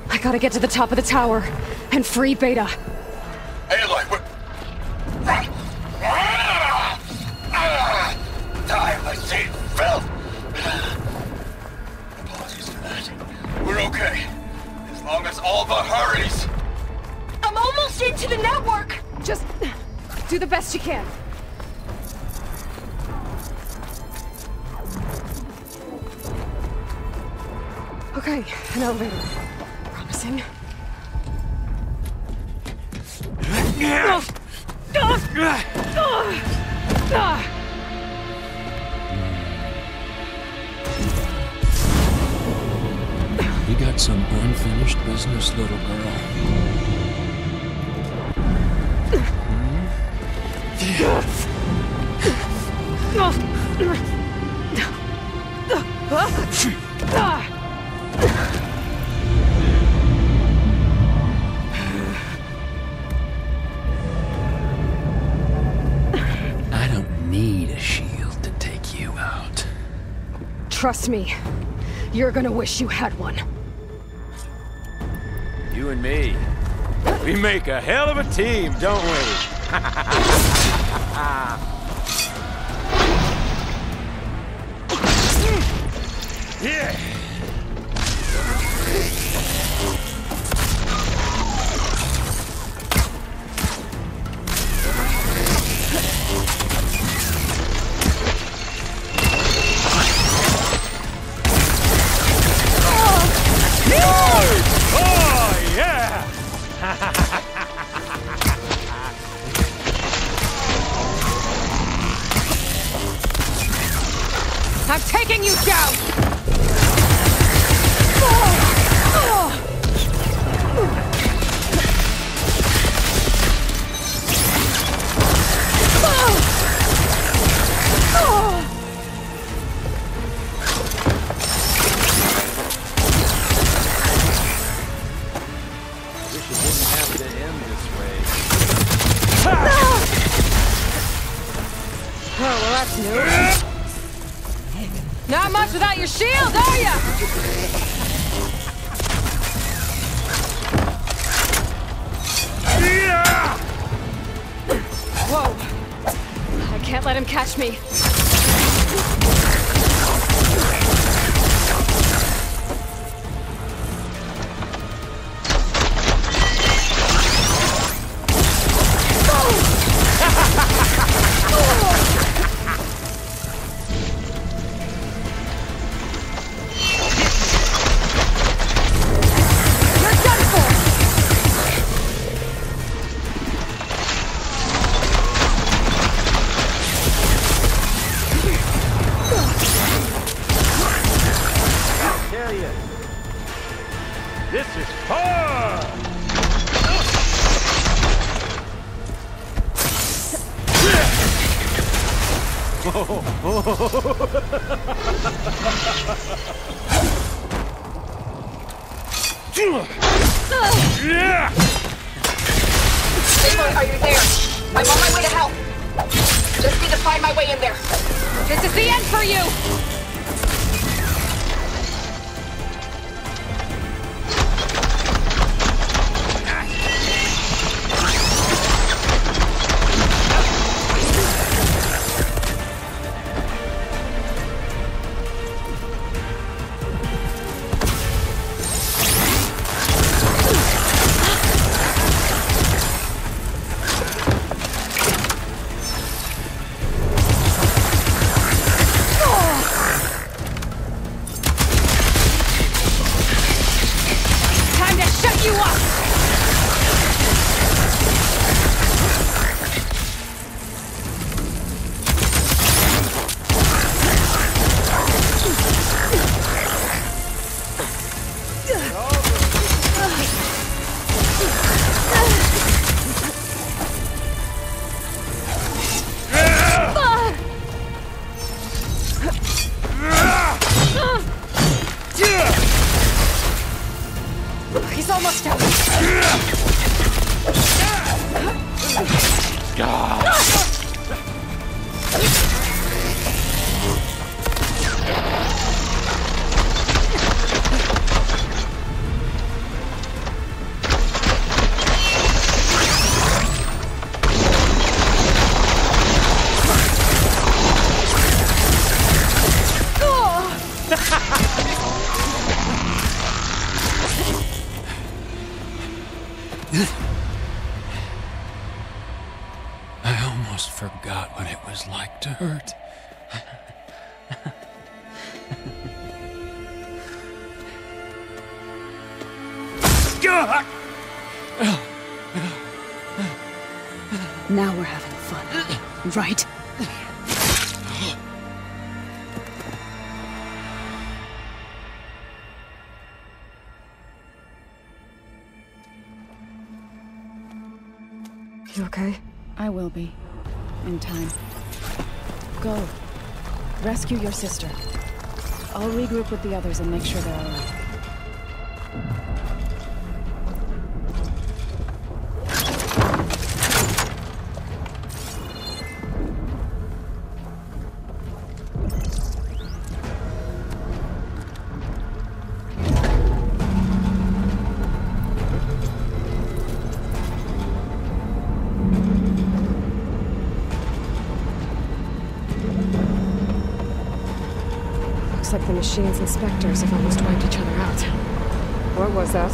I gotta get to the top of the tower and free Beta. Aloy, we're... Alva hurries! I'm almost into the network! Just do the best you can. Okay, an elevator. Promising. We got some unfinished business, little girl. I don't need a shield to take you out. Trust me, you're gonna wish you had one. You and me. We make a hell of a team, don't we? Yeah. Not much without your shield, are ya? Yeah! Whoa. I can't let him catch me. Right. You okay? I will be. In time. Go. Rescue your sister. I'll regroup with the others and make sure they're all right. Machines and specters have almost wiped each other out. What was that?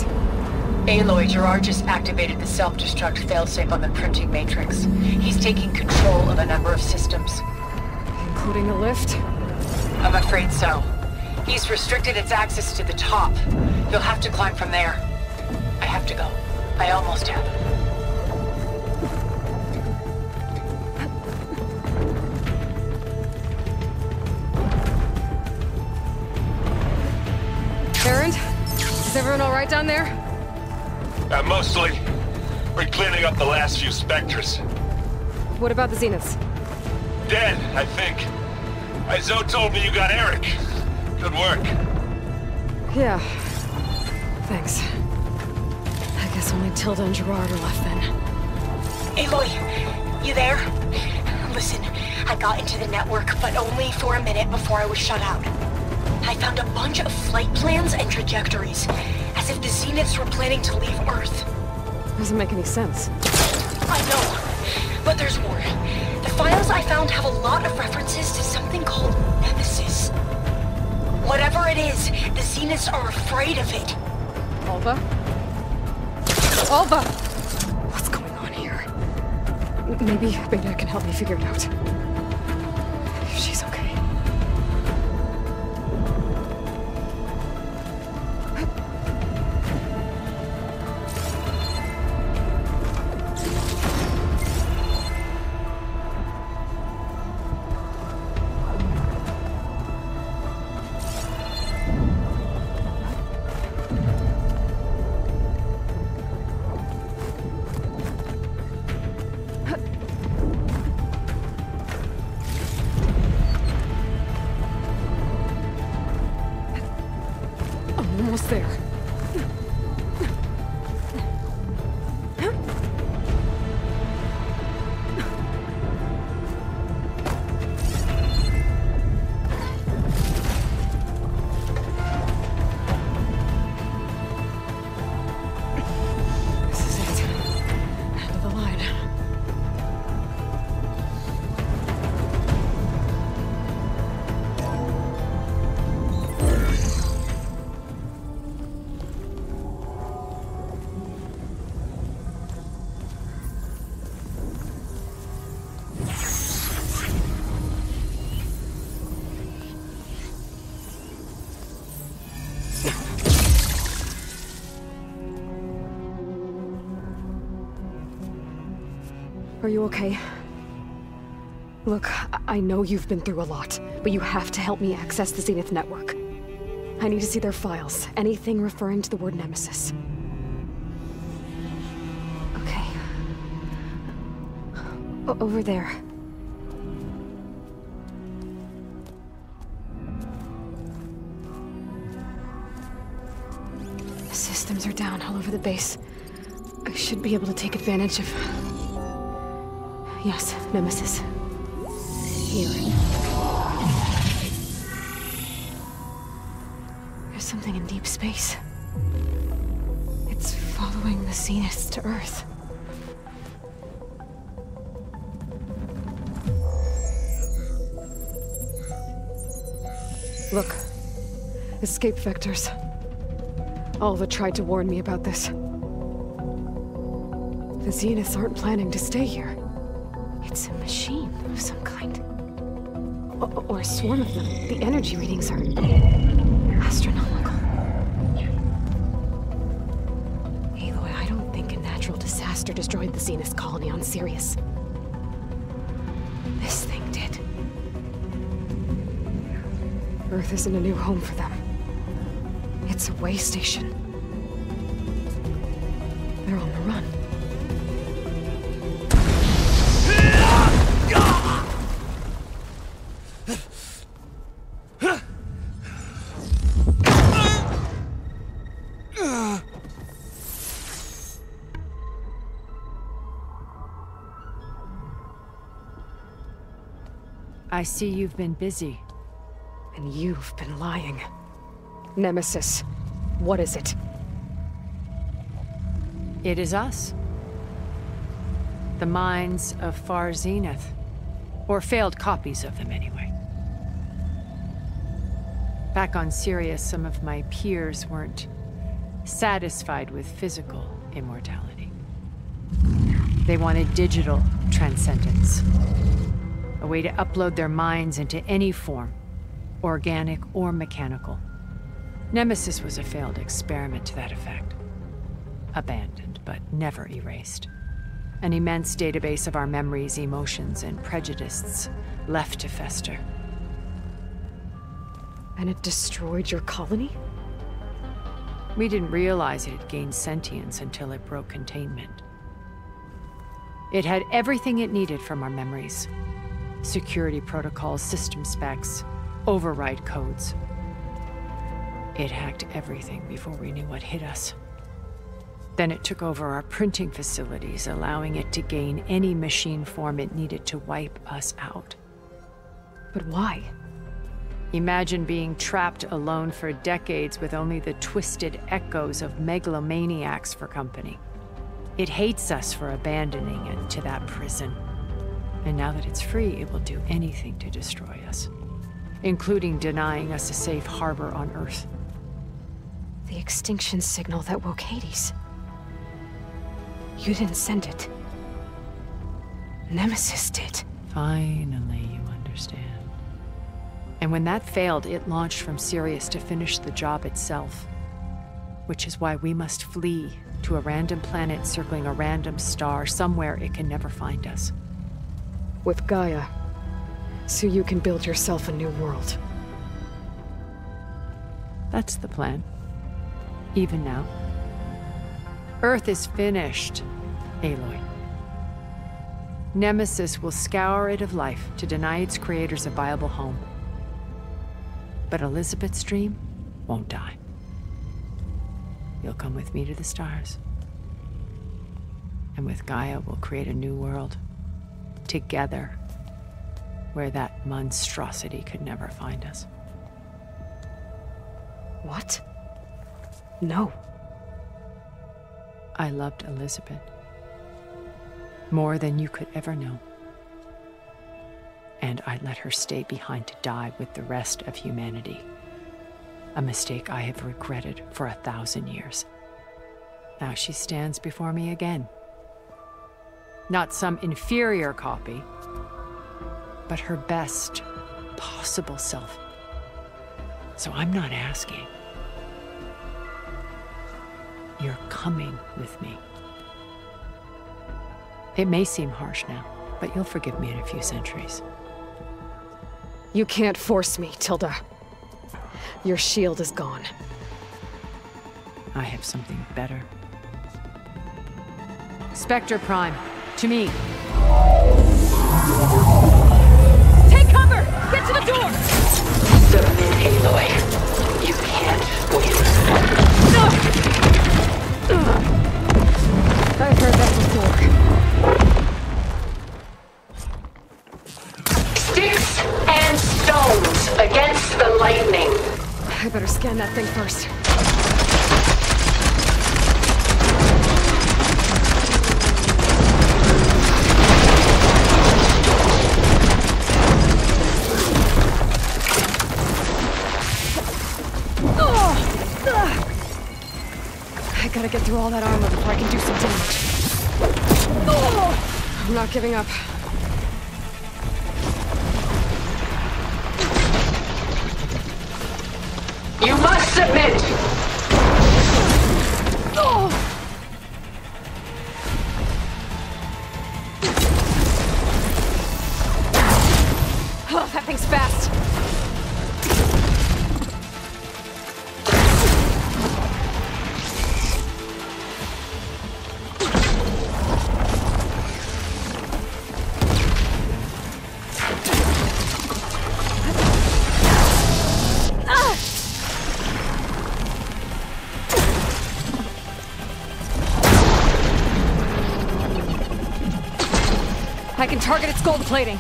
Aloy, Gerard just activated the self-destruct failsafe on the printing matrix. He's taking control of a number of systems. Including the lift? I'm afraid so. He's restricted its access to the top. You'll have to climb from there. I have to go. I almost have. Down there? Mostly. We're cleaning up the last few specters. What about the Zeniths? Dead, I think. Izo told me you got Eric. Good work. Yeah. Thanks. I guess only Tilda and Gerard are left then. Aloy, you there? Listen, I got into the network, but only for a minute before I was shut out. I found a bunch of flight plans and trajectories, as if the Zeniths were planning to leave Earth. Doesn't make any sense. I know, but there's more. The files I found have a lot of references to something called Nemesis. Whatever it is, the Zeniths are afraid of it. Alva? Alva! What's going on here? Maybe Beta can help me figure it out. If she's okay. Are you okay? Look, I know you've been through a lot, but you have to help me access the Zenith network. I need to see their files, anything referring to the word Nemesis. Okay. Over there. The systems are down all over the base. I should be able to take advantage of... Yes, Nemesis. Healing. There's something in deep space. It's following the Zeniths to Earth. Look. Escape vectors. Alva tried to warn me about this. The Zeniths aren't planning to stay here. It's a machine of some kind. Or a swarm of them. The energy readings are... astronomical. Aloy, I don't think a natural disaster destroyed the Zenith colony on Sirius. This thing did. Earth isn't a new home for them. It's a way station. They're on the run. I see you've been busy. And you've been lying. Nemesis, what is it? It is us. The minds of Far Zenith. Or failed copies of them, anyway. Back on Sirius, some of my peers weren't satisfied with physical immortality. They wanted digital transcendence. A way to upload their minds into any form, organic or mechanical. Nemesis was a failed experiment to that effect. Abandoned, but never erased. An immense database of our memories, emotions, and prejudices left to fester. And it destroyed your colony? We didn't realize it had gained sentience until it broke containment. It had everything it needed from our memories. Security protocols, system specs, override codes. It hacked everything before we knew what hit us. Then it took over our printing facilities, allowing it to gain any machine form it needed to wipe us out. But why? Imagine being trapped alone for decades with only the twisted echoes of megalomaniacs for company. It hates us for abandoning it to that prison. And now that it's free, it will do anything to destroy us, including denying us a safe harbor on Earth. The extinction signal that woke Hades. You didn't send it. Nemesis did. Finally, you understand. And when that failed, it launched from Sirius to finish the job itself. Which is why we must flee to a random planet circling a random star, somewhere it can never find us. With Gaia, so you can build yourself a new world. That's the plan. Even now. Earth is finished, Aloy. Nemesis will scour it of life to deny its creators a viable home. But Elizabeth's dream won't die. You'll come with me to the stars. And with Gaia, we'll create a new world. Together. Where that monstrosity could never find us. What? No. I loved Elizabeth. More than you could ever know. And I let her stay behind to die with the rest of humanity. A mistake I have regretted for 1,000 years. Now she stands before me again. Not some inferior copy, but her best possible self. So I'm not asking. You're coming with me. It may seem harsh now, but you'll forgive me in a few centuries. You can't force me, Tilda. Your shield is gone. I have something better. Spectre Prime, to me. Take cover! Get to the door! Zone in, Aloy. You can't win. No! I've heard that before. Sticks and stones against the lightning. I better scan that thing first. I gotta get through all that armor before I can do some damage. Oh, I'm not giving up. You must submit! Oh, oh, that thing's fast! Target its gold plating.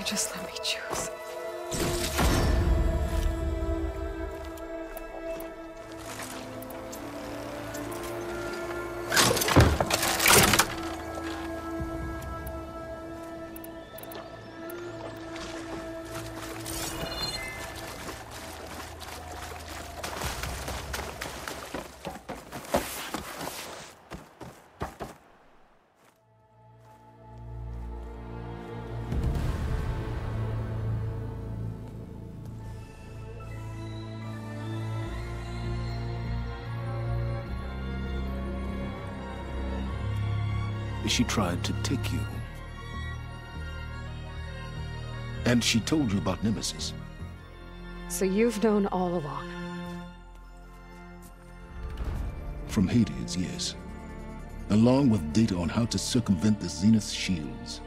You just let me choose. She tried to take you. And she told you about Nemesis. So you've known all along? From Hades, yes. Along with data on how to circumvent the Zenith shields.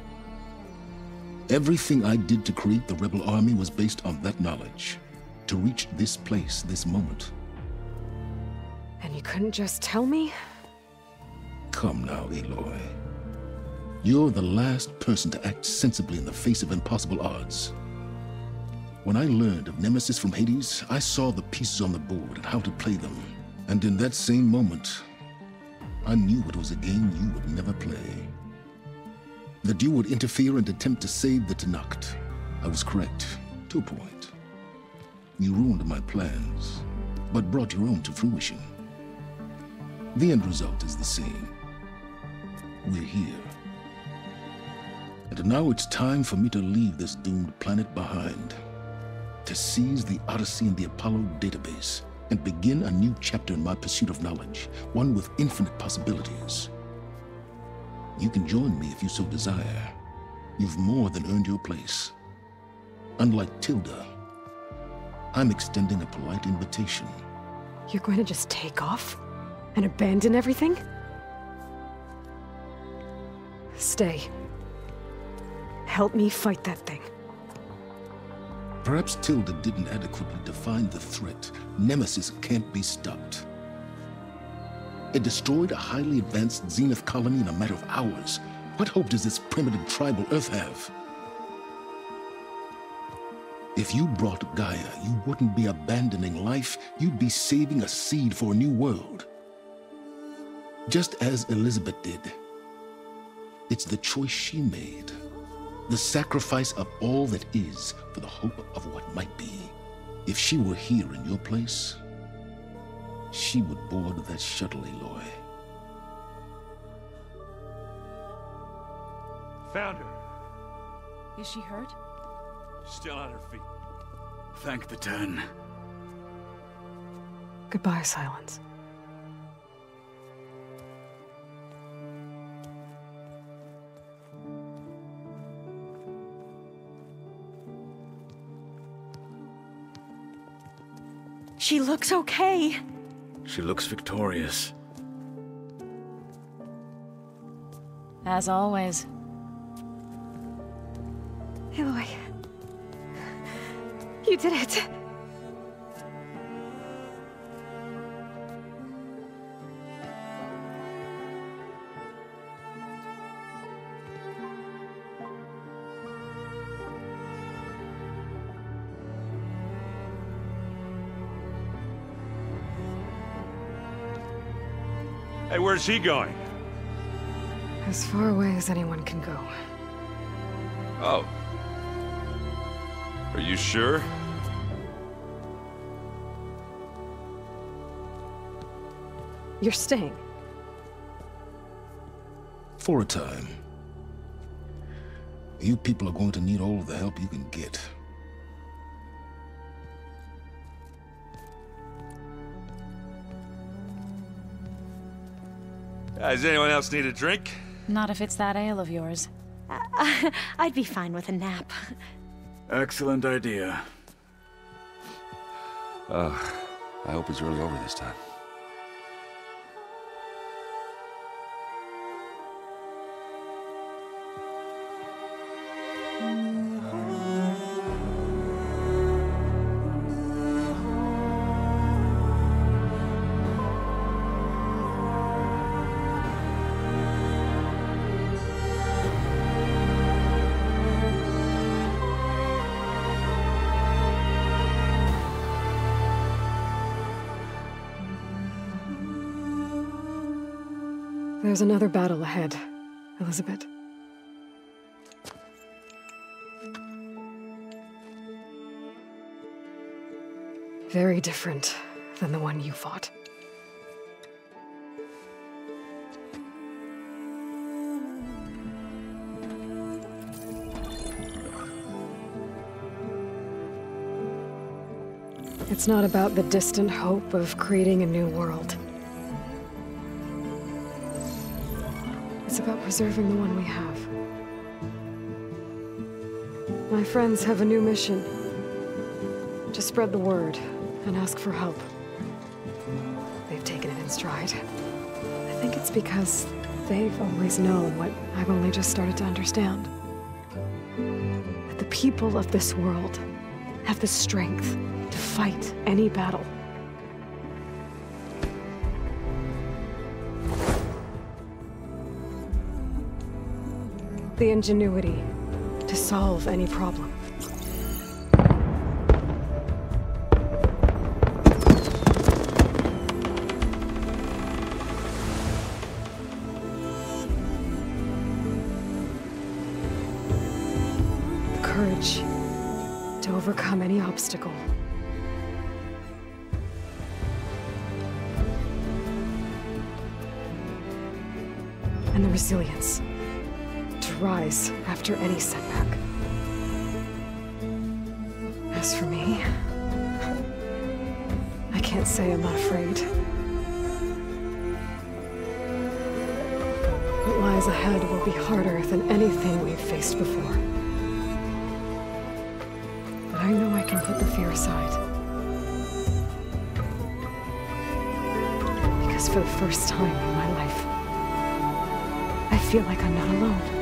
Everything I did to create the rebel army was based on that knowledge. To reach this place, this moment. And you couldn't just tell me? Come now, Aloy. You're the last person to act sensibly in the face of impossible odds. When I learned of Nemesis from Hades, I saw the pieces on the board and how to play them. And in that same moment, I knew it was a game you would never play. That you would interfere and attempt to save the Tenakth. I was correct, to a point. You ruined my plans, but brought your own to fruition. The end result is the same. We're here. And now it's time for me to leave this doomed planet behind, to seize the Odyssey and the Apollo database, and begin a new chapter in my pursuit of knowledge, one with infinite possibilities. You can join me if you so desire. You've more than earned your place. Unlike Tilda, I'm extending a polite invitation. You're going to just take off? And abandon everything? Stay. Help me fight that thing. Perhaps Tilda didn't adequately define the threat. Nemesis can't be stopped. It destroyed a highly advanced Zenith colony in a matter of hours. What hope does this primitive tribal Earth have? If you brought Gaia, you wouldn't be abandoning life. You'd be saving a seed for a new world. Just as Elizabeth did. It's the choice she made. The sacrifice of all that is for the hope of what might be. If she were here in your place, she would board that shuttle, Aloy. Found her. Is she hurt? Still on her feet. Thank the Ten. Goodbye, Sylens. She looks okay. She looks victorious. As always. Aloy. You did it. Hey, where's he going? As far away as anyone can go. Oh. Are you sure? You're staying. For a time. You people are going to need all of the help you can get. Does anyone else need a drink? Not if it's that ale of yours. I'd be fine with a nap. Excellent idea. I hope it's really over this time. There's another battle ahead, Elizabeth. Very different than the one you fought. It's not about the distant hope of creating a new world. It's about preserving the one we have. My friends have a new mission. To spread the word and ask for help. They've taken it in stride. I think it's because they've always known what I've only just started to understand. That the people of this world have the strength to fight any battle. The ingenuity to solve any problem. The courage to overcome any obstacle. And the resilience. Rise after any setback. As for me, I can't say I'm not afraid. What lies ahead will be harder than anything we've faced before. But I know I can put the fear aside. Because for the first time in my life, I feel like I'm not alone.